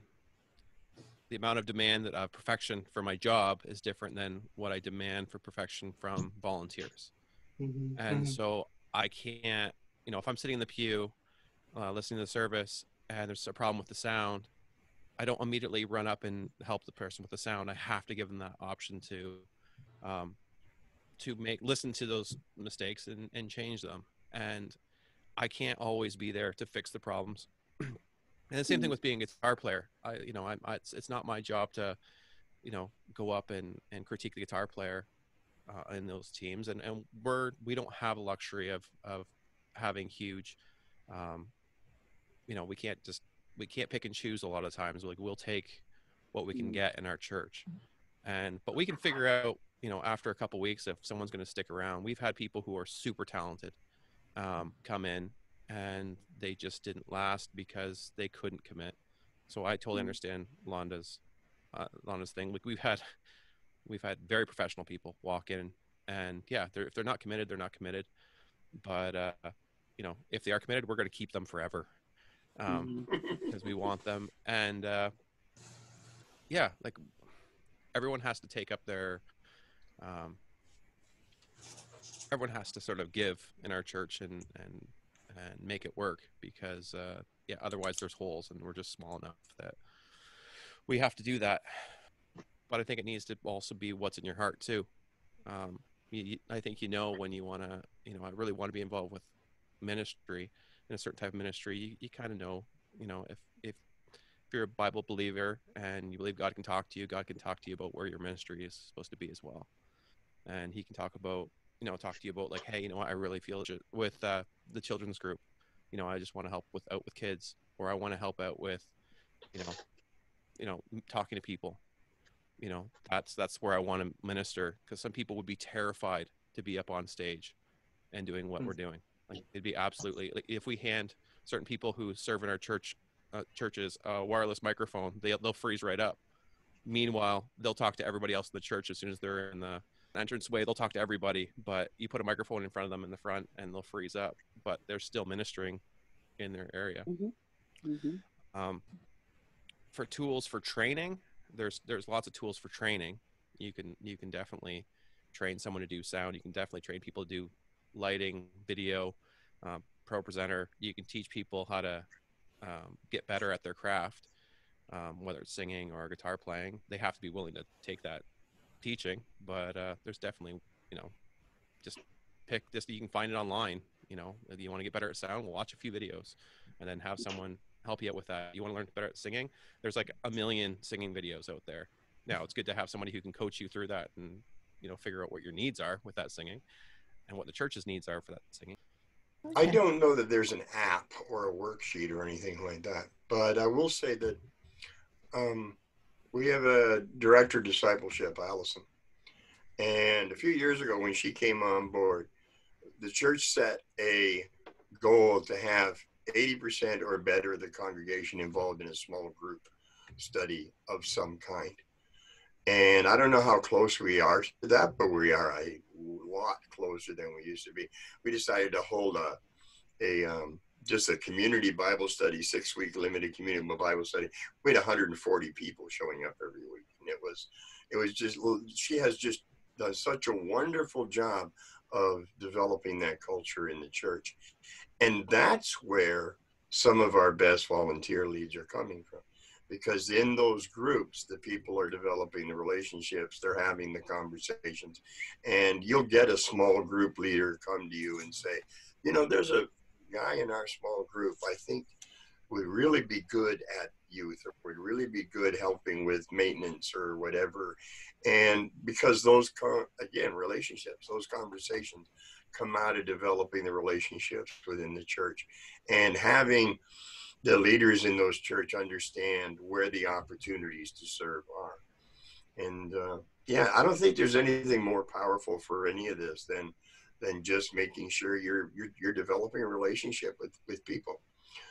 the amount of demand that uh, perfection for my job is different than what I demand for perfection from volunteers. Mm-hmm. And mm-hmm. so I can't, you know, if I'm sitting in the pew, uh, listening to the service, and there's a problem with the sound, I don't immediately run up and help the person with the sound. I have to give them that option to, um, to make, listen to those mistakes and, and change them. And I can't always be there to fix the problems. And the same thing with being a guitar player. I, you know, I, I, it's, it's not my job to, you know, go up and, and critique the guitar player uh, in those teams. And, and we're, we don't have a luxury of, of having huge, um, you know, we can't just, we can't pick and choose a lot of times. Like, we'll take what we can get in our church. And, but we can figure out, you know, after a couple of weeks, if someone's going to stick around. We've had people who are super talented um, come in, and they just didn't last because they couldn't commit. So I totally understand Londa's, uh, Londa's thing. Like, we've had, We've had very professional people walk in, and yeah, they're, if they're not committed, they're not committed. But, uh, you know, if they are committed, we're going to keep them forever um, because we want them. And uh, yeah, like everyone has to take up their, um, everyone has to sort of give in our church and, and, and make it work because, uh, yeah, otherwise there's holes, and we're just small enough that we have to do that. But I think it needs to also be what's in your heart too. Um, you, I think, you know, when you want to, you know, I really want to be involved with ministry and a certain type of ministry, you, you kind of know, you know, if, if, if you're a Bible believer and you believe God can talk to you, God can talk to you about where your ministry is supposed to be as well. And he can talk about, you know, talk to you about like, hey, you know what, I really feel with uh, the children's group, you know, I just want to help with out with kids, or I want to help out with, you know, you know, talking to people. You know, that's, that's where I want to minister. Cause some people would be terrified to be up on stage and doing what mm-hmm. we're doing. Like it'd be absolutely, like, if we hand certain people who serve in our church, uh, churches, a wireless microphone, they, they'll freeze right up. Meanwhile, they'll talk to everybody else in the church. As soon as they're in the entranceway, they'll talk to everybody, but you put a microphone in front of them in the front and they'll freeze up, but they're still ministering in their area. Mm-hmm. Mm-hmm. Um, for tools for training, There's there's lots of tools for training. You can you can definitely train someone to do sound. You can definitely train people to do lighting, video, um, Pro Presenter. You can teach people how to um, get better at their craft, um, whether it's singing or guitar playing. They have to be willing to take that teaching. But uh, there's definitely, you know, just pick this. You can find it online. You know, if you want to get better at sound, watch a few videos, and then have someone help you out with that. You want to learn better at singing? There's like a million singing videos out there. Now it's good to have somebody who can coach you through that and, you know, figure out what your needs are with that singing and what the church's needs are for that singing. I don't know that there's an app or a worksheet or anything like that, but I will say that um, we have a director of discipleship, Allison. And a few years ago when she came on board, the church set a goal to have eighty percent or better of the congregation involved in a small group study of some kind. And I don't know how close we are to that, but we are a lot closer than we used to be. We decided to hold a, a um, just a community Bible study, six week limited community Bible study. We had one hundred forty people showing up every week. And it was, it was just, she has just done such a wonderful job of developing that culture in the church. And that's where some of our best volunteer leads are coming from, because in those groups, the people are developing the relationships, they're having the conversations, and you'll get a small group leader come to you and say, you know, there's a guy in our small group I think would really be good at youth, or would really be good helping with maintenance or whatever. And because those, again, relationships, those conversations come out of developing the relationships within the church, and having the leaders in those church understand where the opportunities to serve are. And uh, yeah, I don't think there's anything more powerful for any of this than than just making sure you're you're, you're developing a relationship with, with people.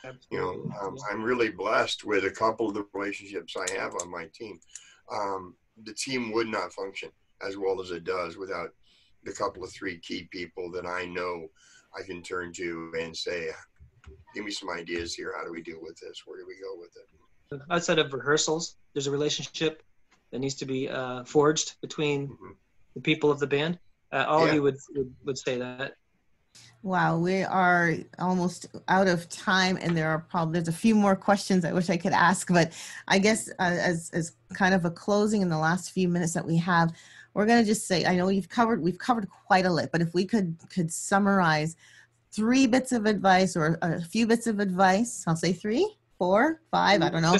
Absolutely. You know, um, I'm really blessed with a couple of the relationships I have on my team. Um, the team would not function as well as it does without the couple of three key people that I know I can turn to and say, give me some ideas here. How do we deal with this? Where do we go with it? Outside of rehearsals, there's a relationship that needs to be uh, forged between mm-hmm. the people of the band. Uh, all yeah. of you would, would, would say that. Wow, we are almost out of time, and there are probably there's a few more questions I wish I could ask, but I guess uh, as, as kind of a closing in the last few minutes that we have, we're going to just say, I know you've covered, we've covered quite a lot, but if we could, could summarize three bits of advice or a few bits of advice, I'll say three, four, five, I don't know,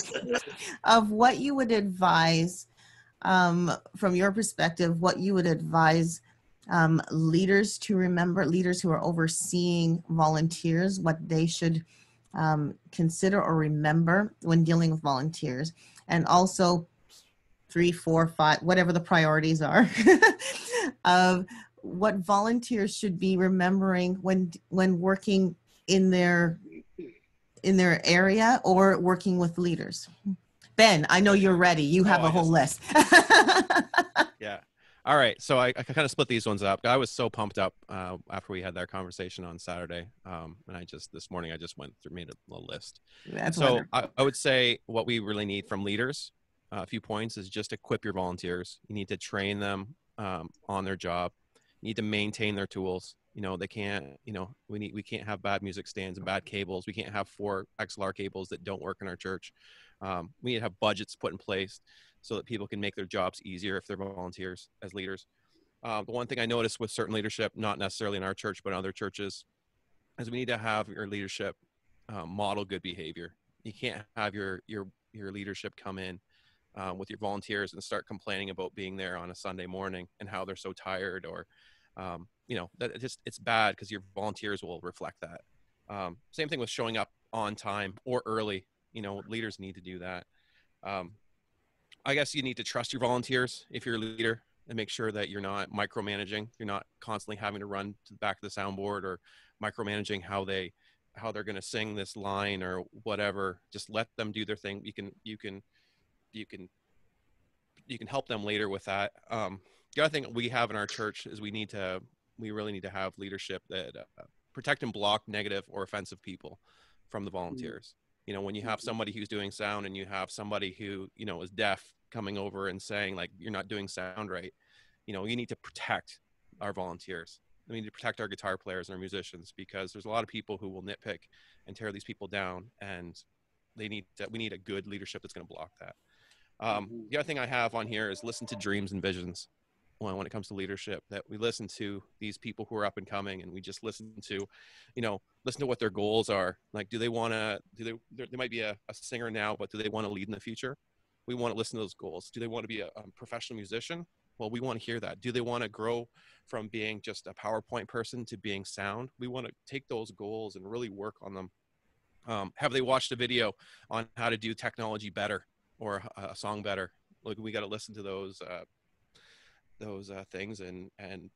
of what you would advise um, from your perspective, what you would advise Um, leaders to remember, leaders who are overseeing volunteers, what they should um, consider or remember when dealing with volunteers, and also three, four, five, whatever the priorities are of what volunteers should be remembering when when working in their in their area or working with leaders. Ben, I know you're ready. You have oh, a whole yes. list. Yeah. All right, so I, I kind of split these ones up. I was so pumped up uh, after we had that conversation on Saturday, um, and I just this morning I just went through made a little list. That's so I, I would say what we really need from leaders, uh, a few points, is just equip your volunteers. You need to train them um, on their job. You need to maintain their tools. You know, they can't. You know, we need we can't have bad music stands and bad cables. We can't have four X L R cables that don't work in our church. Um, we need to have budgets put in place so that people can make their jobs easier if they're volunteers as leaders. Uh, the one thing I noticed with certain leadership, not necessarily in our church, but in other churches, is we need to have your leadership uh, model good behavior. You can't have your, your, your leadership come in uh, with your volunteers and start complaining about being there on a Sunday morning and how they're so tired or, um, you know, that it just, it's bad because your volunteers will reflect that. Um, same thing with showing up on time or early. You know, leaders need to do that. Um, I guess you need to trust your volunteers if you're a leader and make sure that you're not micromanaging. You're not constantly having to run to the back of the soundboard or micromanaging how they, how they're going to sing this line or whatever. Just let them do their thing. You can, you can, you can, you can help them later with that. Um, the other thing we have in our church is we need to, we really need to have leadership that uh, protect and block negative or offensive people from the volunteers. Mm-hmm. You know, when you have somebody who's doing sound and you have somebody who, you know, is deaf coming over and saying like, you're not doing sound right, you know, you need to protect our volunteers. We need to protect our guitar players and our musicians because there's a lot of people who will nitpick and tear these people down, and they need to, we need a good leadership that's going to block that. Um, the other thing I have on here is listen to dreams and visions. When, when it comes to leadership, that we listen to these people who are up and coming, and we just listen to, you know, listen to what their goals are. Like, do they want to, do they, they might be a, a singer now, but do they want to lead in the future? We want to listen to those goals. Do they want to be a, a professional musician? Well, we want to hear that. Do they want to grow from being just a PowerPoint person to being sound? We want to take those goals and really work on them. Um, have they watched a video on how to do technology better or a, a song better? Like, we got to listen to those, uh, those uh, things and, and,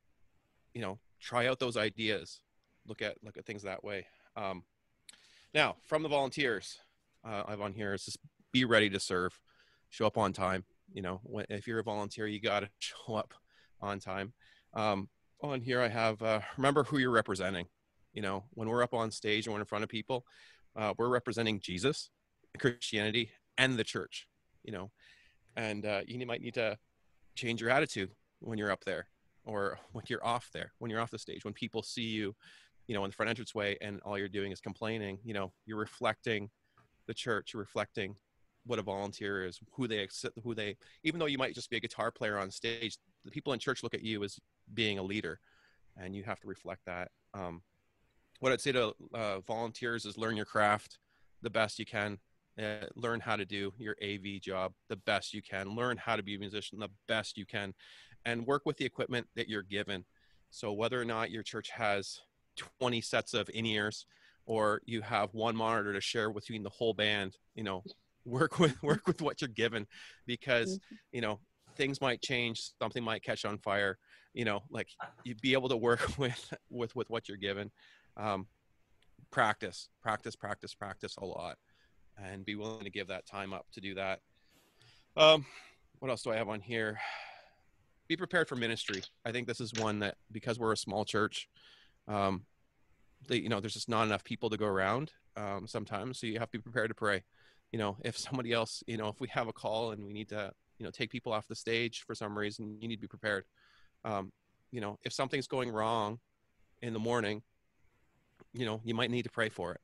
you know, try out those ideas, look at, look at things that way. Um, now from the volunteers, uh, I've on here is just be ready to serve, show up on time. You know, when, if you're a volunteer, you got to show up on time. Um, on here, I have, uh, remember who you're representing. You know, when we're up on stage and we're in front of people, uh, we're representing Jesus, Christianity, and the church, you know, and, uh, you might need to change your attitude when you're up there, or when you're off there, when you're off the stage, when people see you, you know, in the front entranceway and all you're doing is complaining, you know, you're reflecting the church, you're reflecting what a volunteer is, who they accept, who they, even though you might just be a guitar player on stage, the people in church look at you as being a leader, and you have to reflect that. Um, what I'd say to uh, volunteers is learn your craft the best you can. Uh, learn how to do your A V job the best you can. Learn how to be a musician the best you can, and work with the equipment that you're given. So whether or not your church has twenty sets of in-ears, or you have one monitor to share between the whole band, you know, work with work with what you're given, because you know things might change. Something might catch on fire. You know, like you'd be able to work with with with what you're given. Um, practice, practice, practice, practice a lot. And be willing to give that time up to do that. Um, what else do I have on here? Be prepared for ministry. I think this is one that, because we're a small church, um, they, you know, there's just not enough people to go around um, sometimes. So you have to be prepared to pray. You know, if somebody else, you know, if we have a call and we need to, you know, take people off the stage for some reason, you need to be prepared. Um, you know, if something's going wrong in the morning, you know, you might need to pray for it.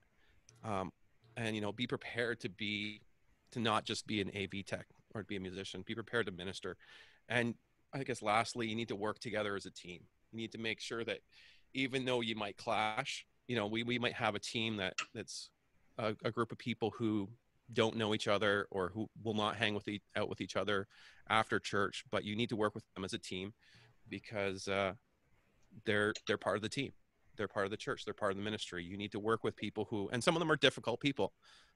Um, And, you know, be prepared to be, to not just be an A V tech or to be a musician, be prepared to minister. And I guess lastly, you need to work together as a team. You need to make sure that even though you might clash, you know, we, we might have a team that that's a, a group of people who don't know each other or who will not hang with e- out with each other after church, but you need to work with them as a team because uh, they're, they're part of the team. They're part of the church. They're part of the ministry. You need to work with people who, and some of them are difficult people,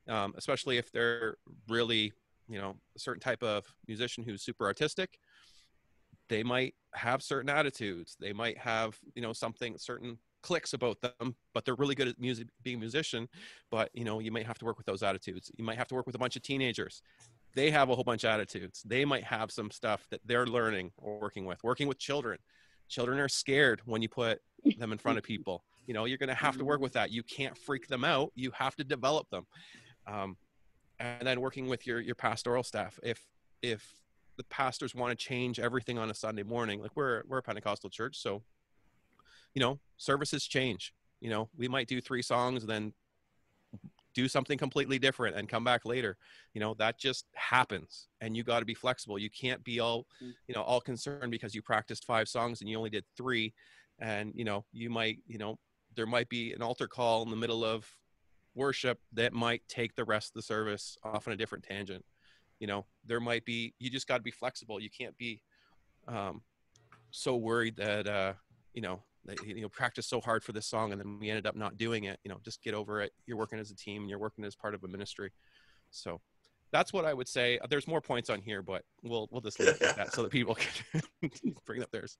um, especially if they're really, you know, a certain type of musician who's super artistic. They might have certain attitudes. They might have, you know, something, certain clicks about them, but they're really good at music, being a musician. But, you know, you might have to work with those attitudes. You might have to work with a bunch of teenagers they have a whole bunch of attitudes. They might have some stuff that they're learning or working with, working with children. Children are scared when you put them in front of people. You know, you're going to have to work with that. You can't freak them out. You have to develop them. Um, and then working with your, your pastoral staff. If, if the pastors want to change everything on a Sunday morning, like we're, we're a Pentecostal church. So, you know, services change. You know, we might do three songs, then do something completely different and come back later. You know, that just happens, and you got to be flexible. You can't be all, you know, all concerned because you practiced five songs and you only did three. And, you know, you might, you know, there might be an altar call in the middle of worship that might take the rest of the service off on a different tangent. You know, there might be, you just got to be flexible. You can't be um, so worried that, uh, you know, that, you know, practice so hard for this song and then we ended up not doing it. You know, just get over it. You're working as a team and you're working as part of a ministry. So that's what I would say. There's more points on here, but we'll, we'll just leave that so that people can bring up theirs.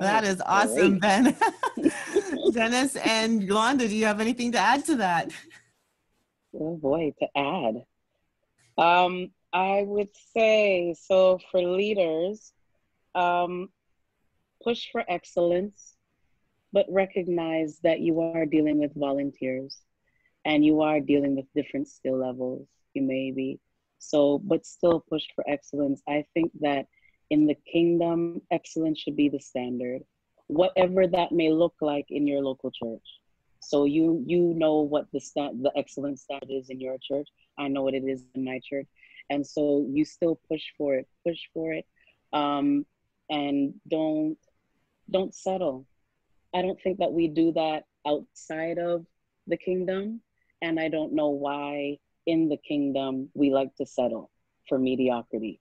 That is awesome, Ben. Dennis and Londa, do you have anything to add to that? Oh boy, to add. Um, I would say, so for leaders, um, push for excellence, but recognize that you are dealing with volunteers and you are dealing with different skill levels, you may be. So, but still push for excellence. I think that in the kingdom, excellence should be the standard, whatever that may look like in your local church. So you you know what the, st the excellence standard is in your church. I know what it is in my church. And so you still push for it, push for it. Um, and don't, don't settle. I don't think that we do that outside of the kingdom, and I don't know why in the kingdom we like to settle for mediocrity.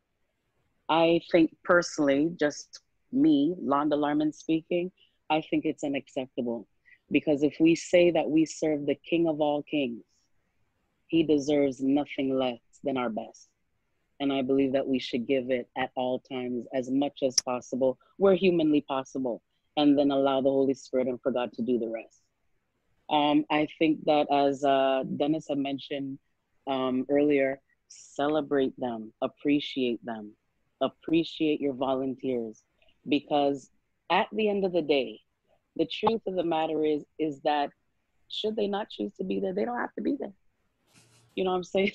I think personally, just me, Londa Larmond speaking, I think it's unacceptable, because if we say that we serve the King of all kings, he deserves nothing less than our best. And I believe that we should give it at all times as much as possible, where humanly possible, and then allow the Holy Spirit and for God to do the rest. Um, I think that as uh, Dennis had mentioned um, earlier, celebrate them, appreciate them, appreciate your volunteers, because at the end of the day, the truth of the matter is, is that should they not choose to be there, they don't have to be there. You know what I'm saying?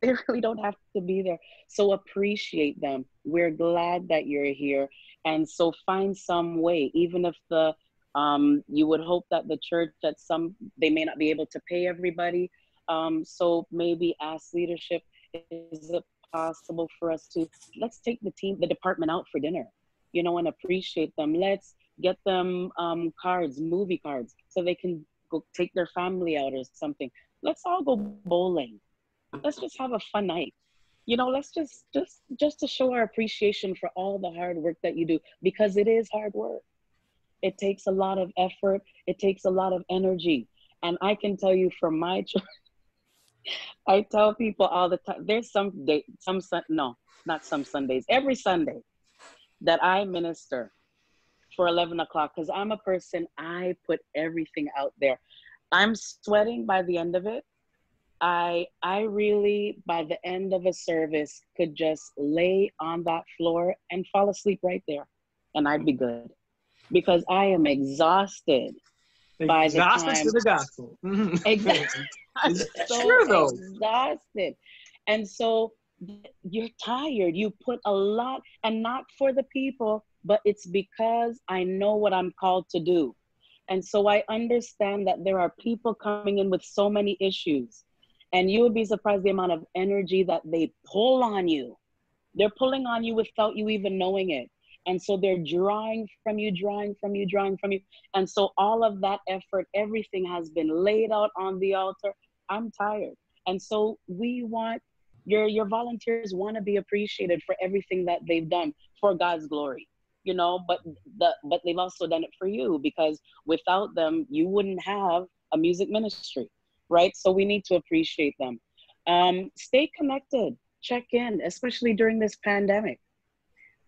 They really don't have to be there. So appreciate them. We're glad that you're here. And so find some way, even if the, um, you would hope that the church, that some, they may not be able to pay everybody. Um, so maybe ask leadership, is it possible for us to, let's take the team, the department out for dinner, you know, and appreciate them. Let's get them um, cards, movie cards, so they can go take their family out or something. Let's all go bowling. Let's just have a fun night. You know, let's just, just, just to show our appreciation for all the hard work that you do, because it is hard work. It takes a lot of effort. It takes a lot of energy. And I can tell you from my church, I tell people all the time, there's some day, some, no, not some Sundays, every Sunday that I minister for eleven o'clock, because I'm a person, I put everything out there. I'm sweating by the end of it. I, I really, by the end of a service, could just lay on that floor and fall asleep right there, and I'd be good, because I am exhausted, exhausted by the time. Exhausted to the gospel. Mm-hmm. Exactly. I'm so true, though. Exhausted. And so you're tired. You put a lot, and not for the people, but it's because I know what I'm called to do. And so I understand that there are people coming in with so many issues. And you would be surprised the amount of energy that they pull on you. They're pulling on you without you even knowing it. And so they're drawing from you, drawing from you, drawing from you. And so all of that effort, everything has been laid out on the altar. I'm tired. And so we want, your, your volunteers want to be appreciated for everything that they've done for God's glory. You know, but, the, but they've also done it for you, because without them, you wouldn't have a music ministry. Right? So we need to appreciate them. Um, stay connected, check in, especially during this pandemic.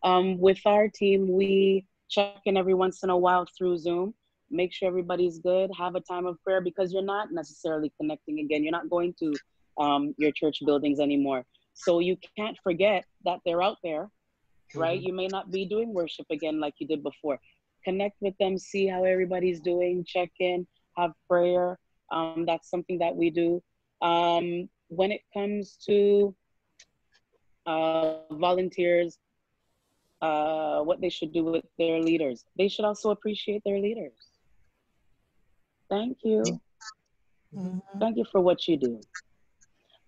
Um, with our team, we check in every once in a while through Zoom, make sure everybody's good, have a time of prayer, because you're not necessarily connecting again. You're not going to um, your church buildings anymore. So you can't forget that they're out there, right? Mm-hmm. You may not be doing worship again like you did before. Connect with them, see how everybody's doing, check in, have prayer. Um, that's something that we do. Um, when it comes to uh, volunteers, uh, what they should do with their leaders, they should also appreciate their leaders. Thank you. Mm-hmm. Thank you for what you do.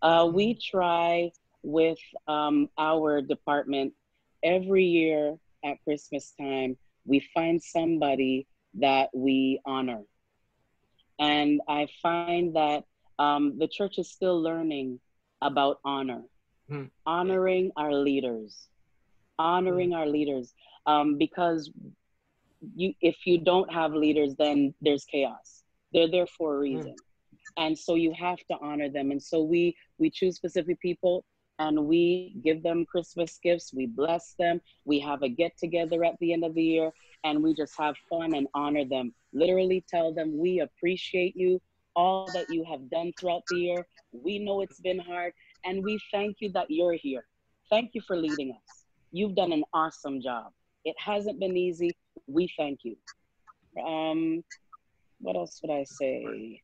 Uh, we try with um, our department every year at Christmas time, we find somebody that we honor. And I find that um, the church is still learning about honor, mm-hmm. honoring our leaders, honoring mm-hmm. our leaders. Um, because you, if you don't have leaders, then there's chaos. They're there for a reason. Mm-hmm. And so you have to honor them. And so we, we choose specific people and we give them Christmas gifts. We bless them. We have a get together at the end of the year and we just have fun and honor them. Literally tell them, we appreciate you, all that you have done throughout the year. We know it's been hard and we thank you that you're here. Thank you for leading us. You've done an awesome job. It hasn't been easy. We thank you. Um, what else would I say?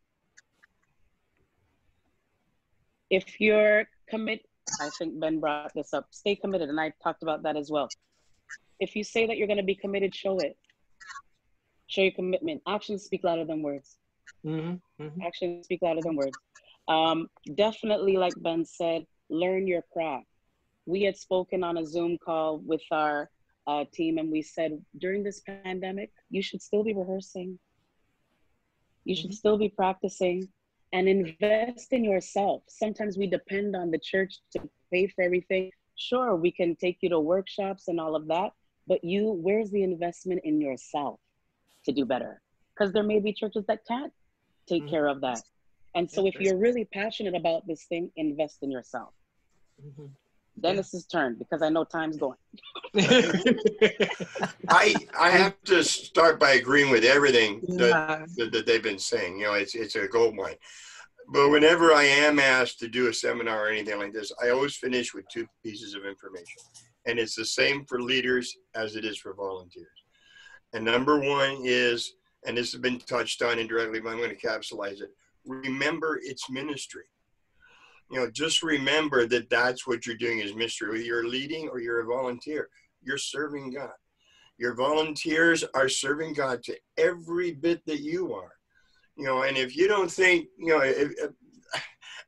If you're committed, I think Ben brought this up, stay committed. And I talked about that as well. If you say that you're going to be committed, show it. Show your commitment. Actions speak louder than words. Mm-hmm. Mm-hmm. Actions speak louder than words. Um, definitely, like Ben said, learn your craft. We had spoken on a Zoom call with our uh, team and we said, during this pandemic, you should still be rehearsing. You should mm-hmm. still be practicing. And invest in yourself. Sometimes we depend on the church to pay for everything. Sure, we can take you to workshops and all of that, but you, where's the investment in yourself to do better? Because there may be churches that can't take mm-hmm. care of that. And so if you're really passionate about this thing, invest in yourself. Mm-hmm. Dennis's turn, because I know time's going. I I have to start by agreeing with everything that, yeah. that they've been saying. You know, it's it's a gold mine. But whenever I am asked to do a seminar or anything like this, I always finish with two pieces of information, and it's the same for leaders as it is for volunteers. And number one is, and this has been touched on indirectly, but I'm going to capsulize it. Remember, it's ministry. You know, just remember that that's what you're doing is ministry. Whether you're leading or you're a volunteer, you're serving God. Your volunteers are serving God to every bit that you are. You know, and if you don't think, you know, if, if,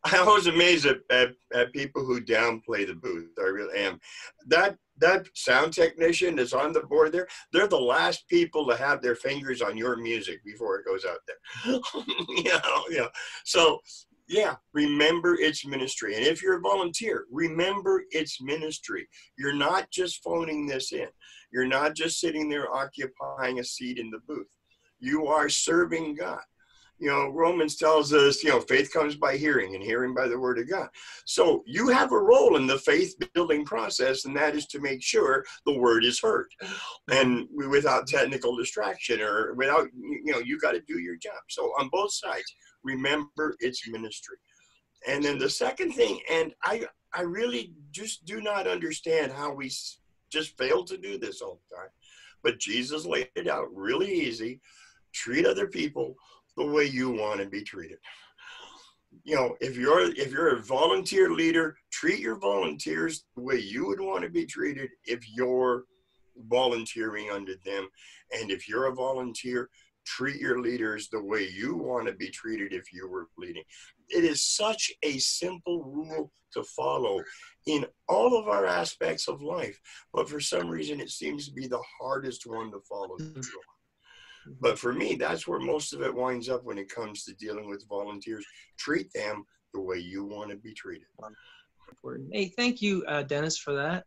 I always amazed at, at, at people who downplay the booth. I really am. That that sound technician that's on the board there, they're the last people to have their fingers on your music before it goes out there. you know, you know. So. Yeah, remember it's ministry. And if you're a volunteer, remember it's ministry. You're not just phoning this in. You're not just sitting there occupying a seat in the booth. You are serving God. You know, Romans tells us, you know, faith comes by hearing and hearing by the word of God. So you have a role in the faith building process, and that is to make sure the word is heard. And without technical distraction or without, you know, you got to do your job. So on both sides, remember it's ministry. And then the second thing, and I, I really just do not understand how we just fail to do this all the time, but Jesus laid it out really easy. Treat other people the way you want to be treated. You know, if you're if you're a volunteer leader, treat your volunteers the way you would want to be treated if you're volunteering under them. And if you're a volunteer, treat your leaders the way you want to be treated if you were leading. It is such a simple rule to follow in all of our aspects of life, but for some reason it seems to be the hardest one to follow. But for me, that's where most of it winds up when it comes to dealing with volunteers. Treat them the way you want to be treated. Hey, thank you, uh, Dennis, for that.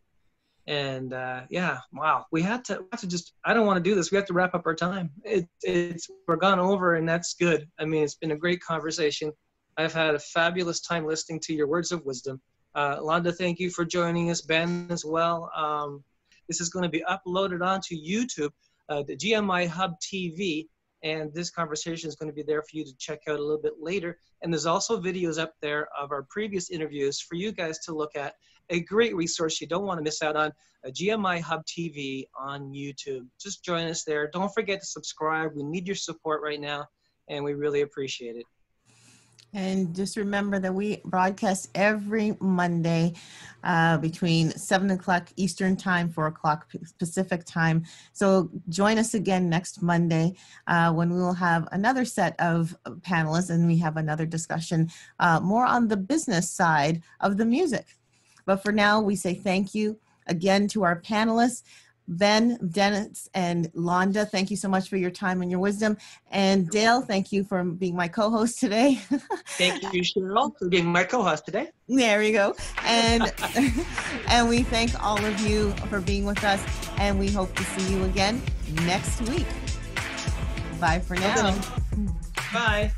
And uh, yeah, wow, we had to, we have to just, I don't want to do this. We have to wrap up our time. It, it's, we're gone over and that's good. I mean, it's been a great conversation. I've had a fabulous time listening to your words of wisdom. Uh, Londa, thank you for joining us. Ben as well. Um, this is going to be uploaded onto YouTube. Uh, the G M I Hub T V, and this conversation is going to be there for you to check out a little bit later. And there's also videos up there of our previous interviews for you guys to look at a great resource you don't want to miss out on, G M I Hub T V on YouTube. Just join us there. Don't forget to subscribe. We need your support right now, and we really appreciate it. And just remember that we broadcast every Monday uh, between seven o'clock Eastern time, four o'clock Pacific time. So join us again next Monday uh, when we will have another set of panelists and we have another discussion uh, more on the business side of the music. But for now, we say thank you again to our panelists. Ben, Dennis, and Londa, thank you so much for your time and your wisdom. And Dale, thank you for being my co-host today. Thank you, Cheryl, for being my co-host today. There you go. And, and we thank all of you for being with us. And we hope to see you again next week. Bye for now. Bye.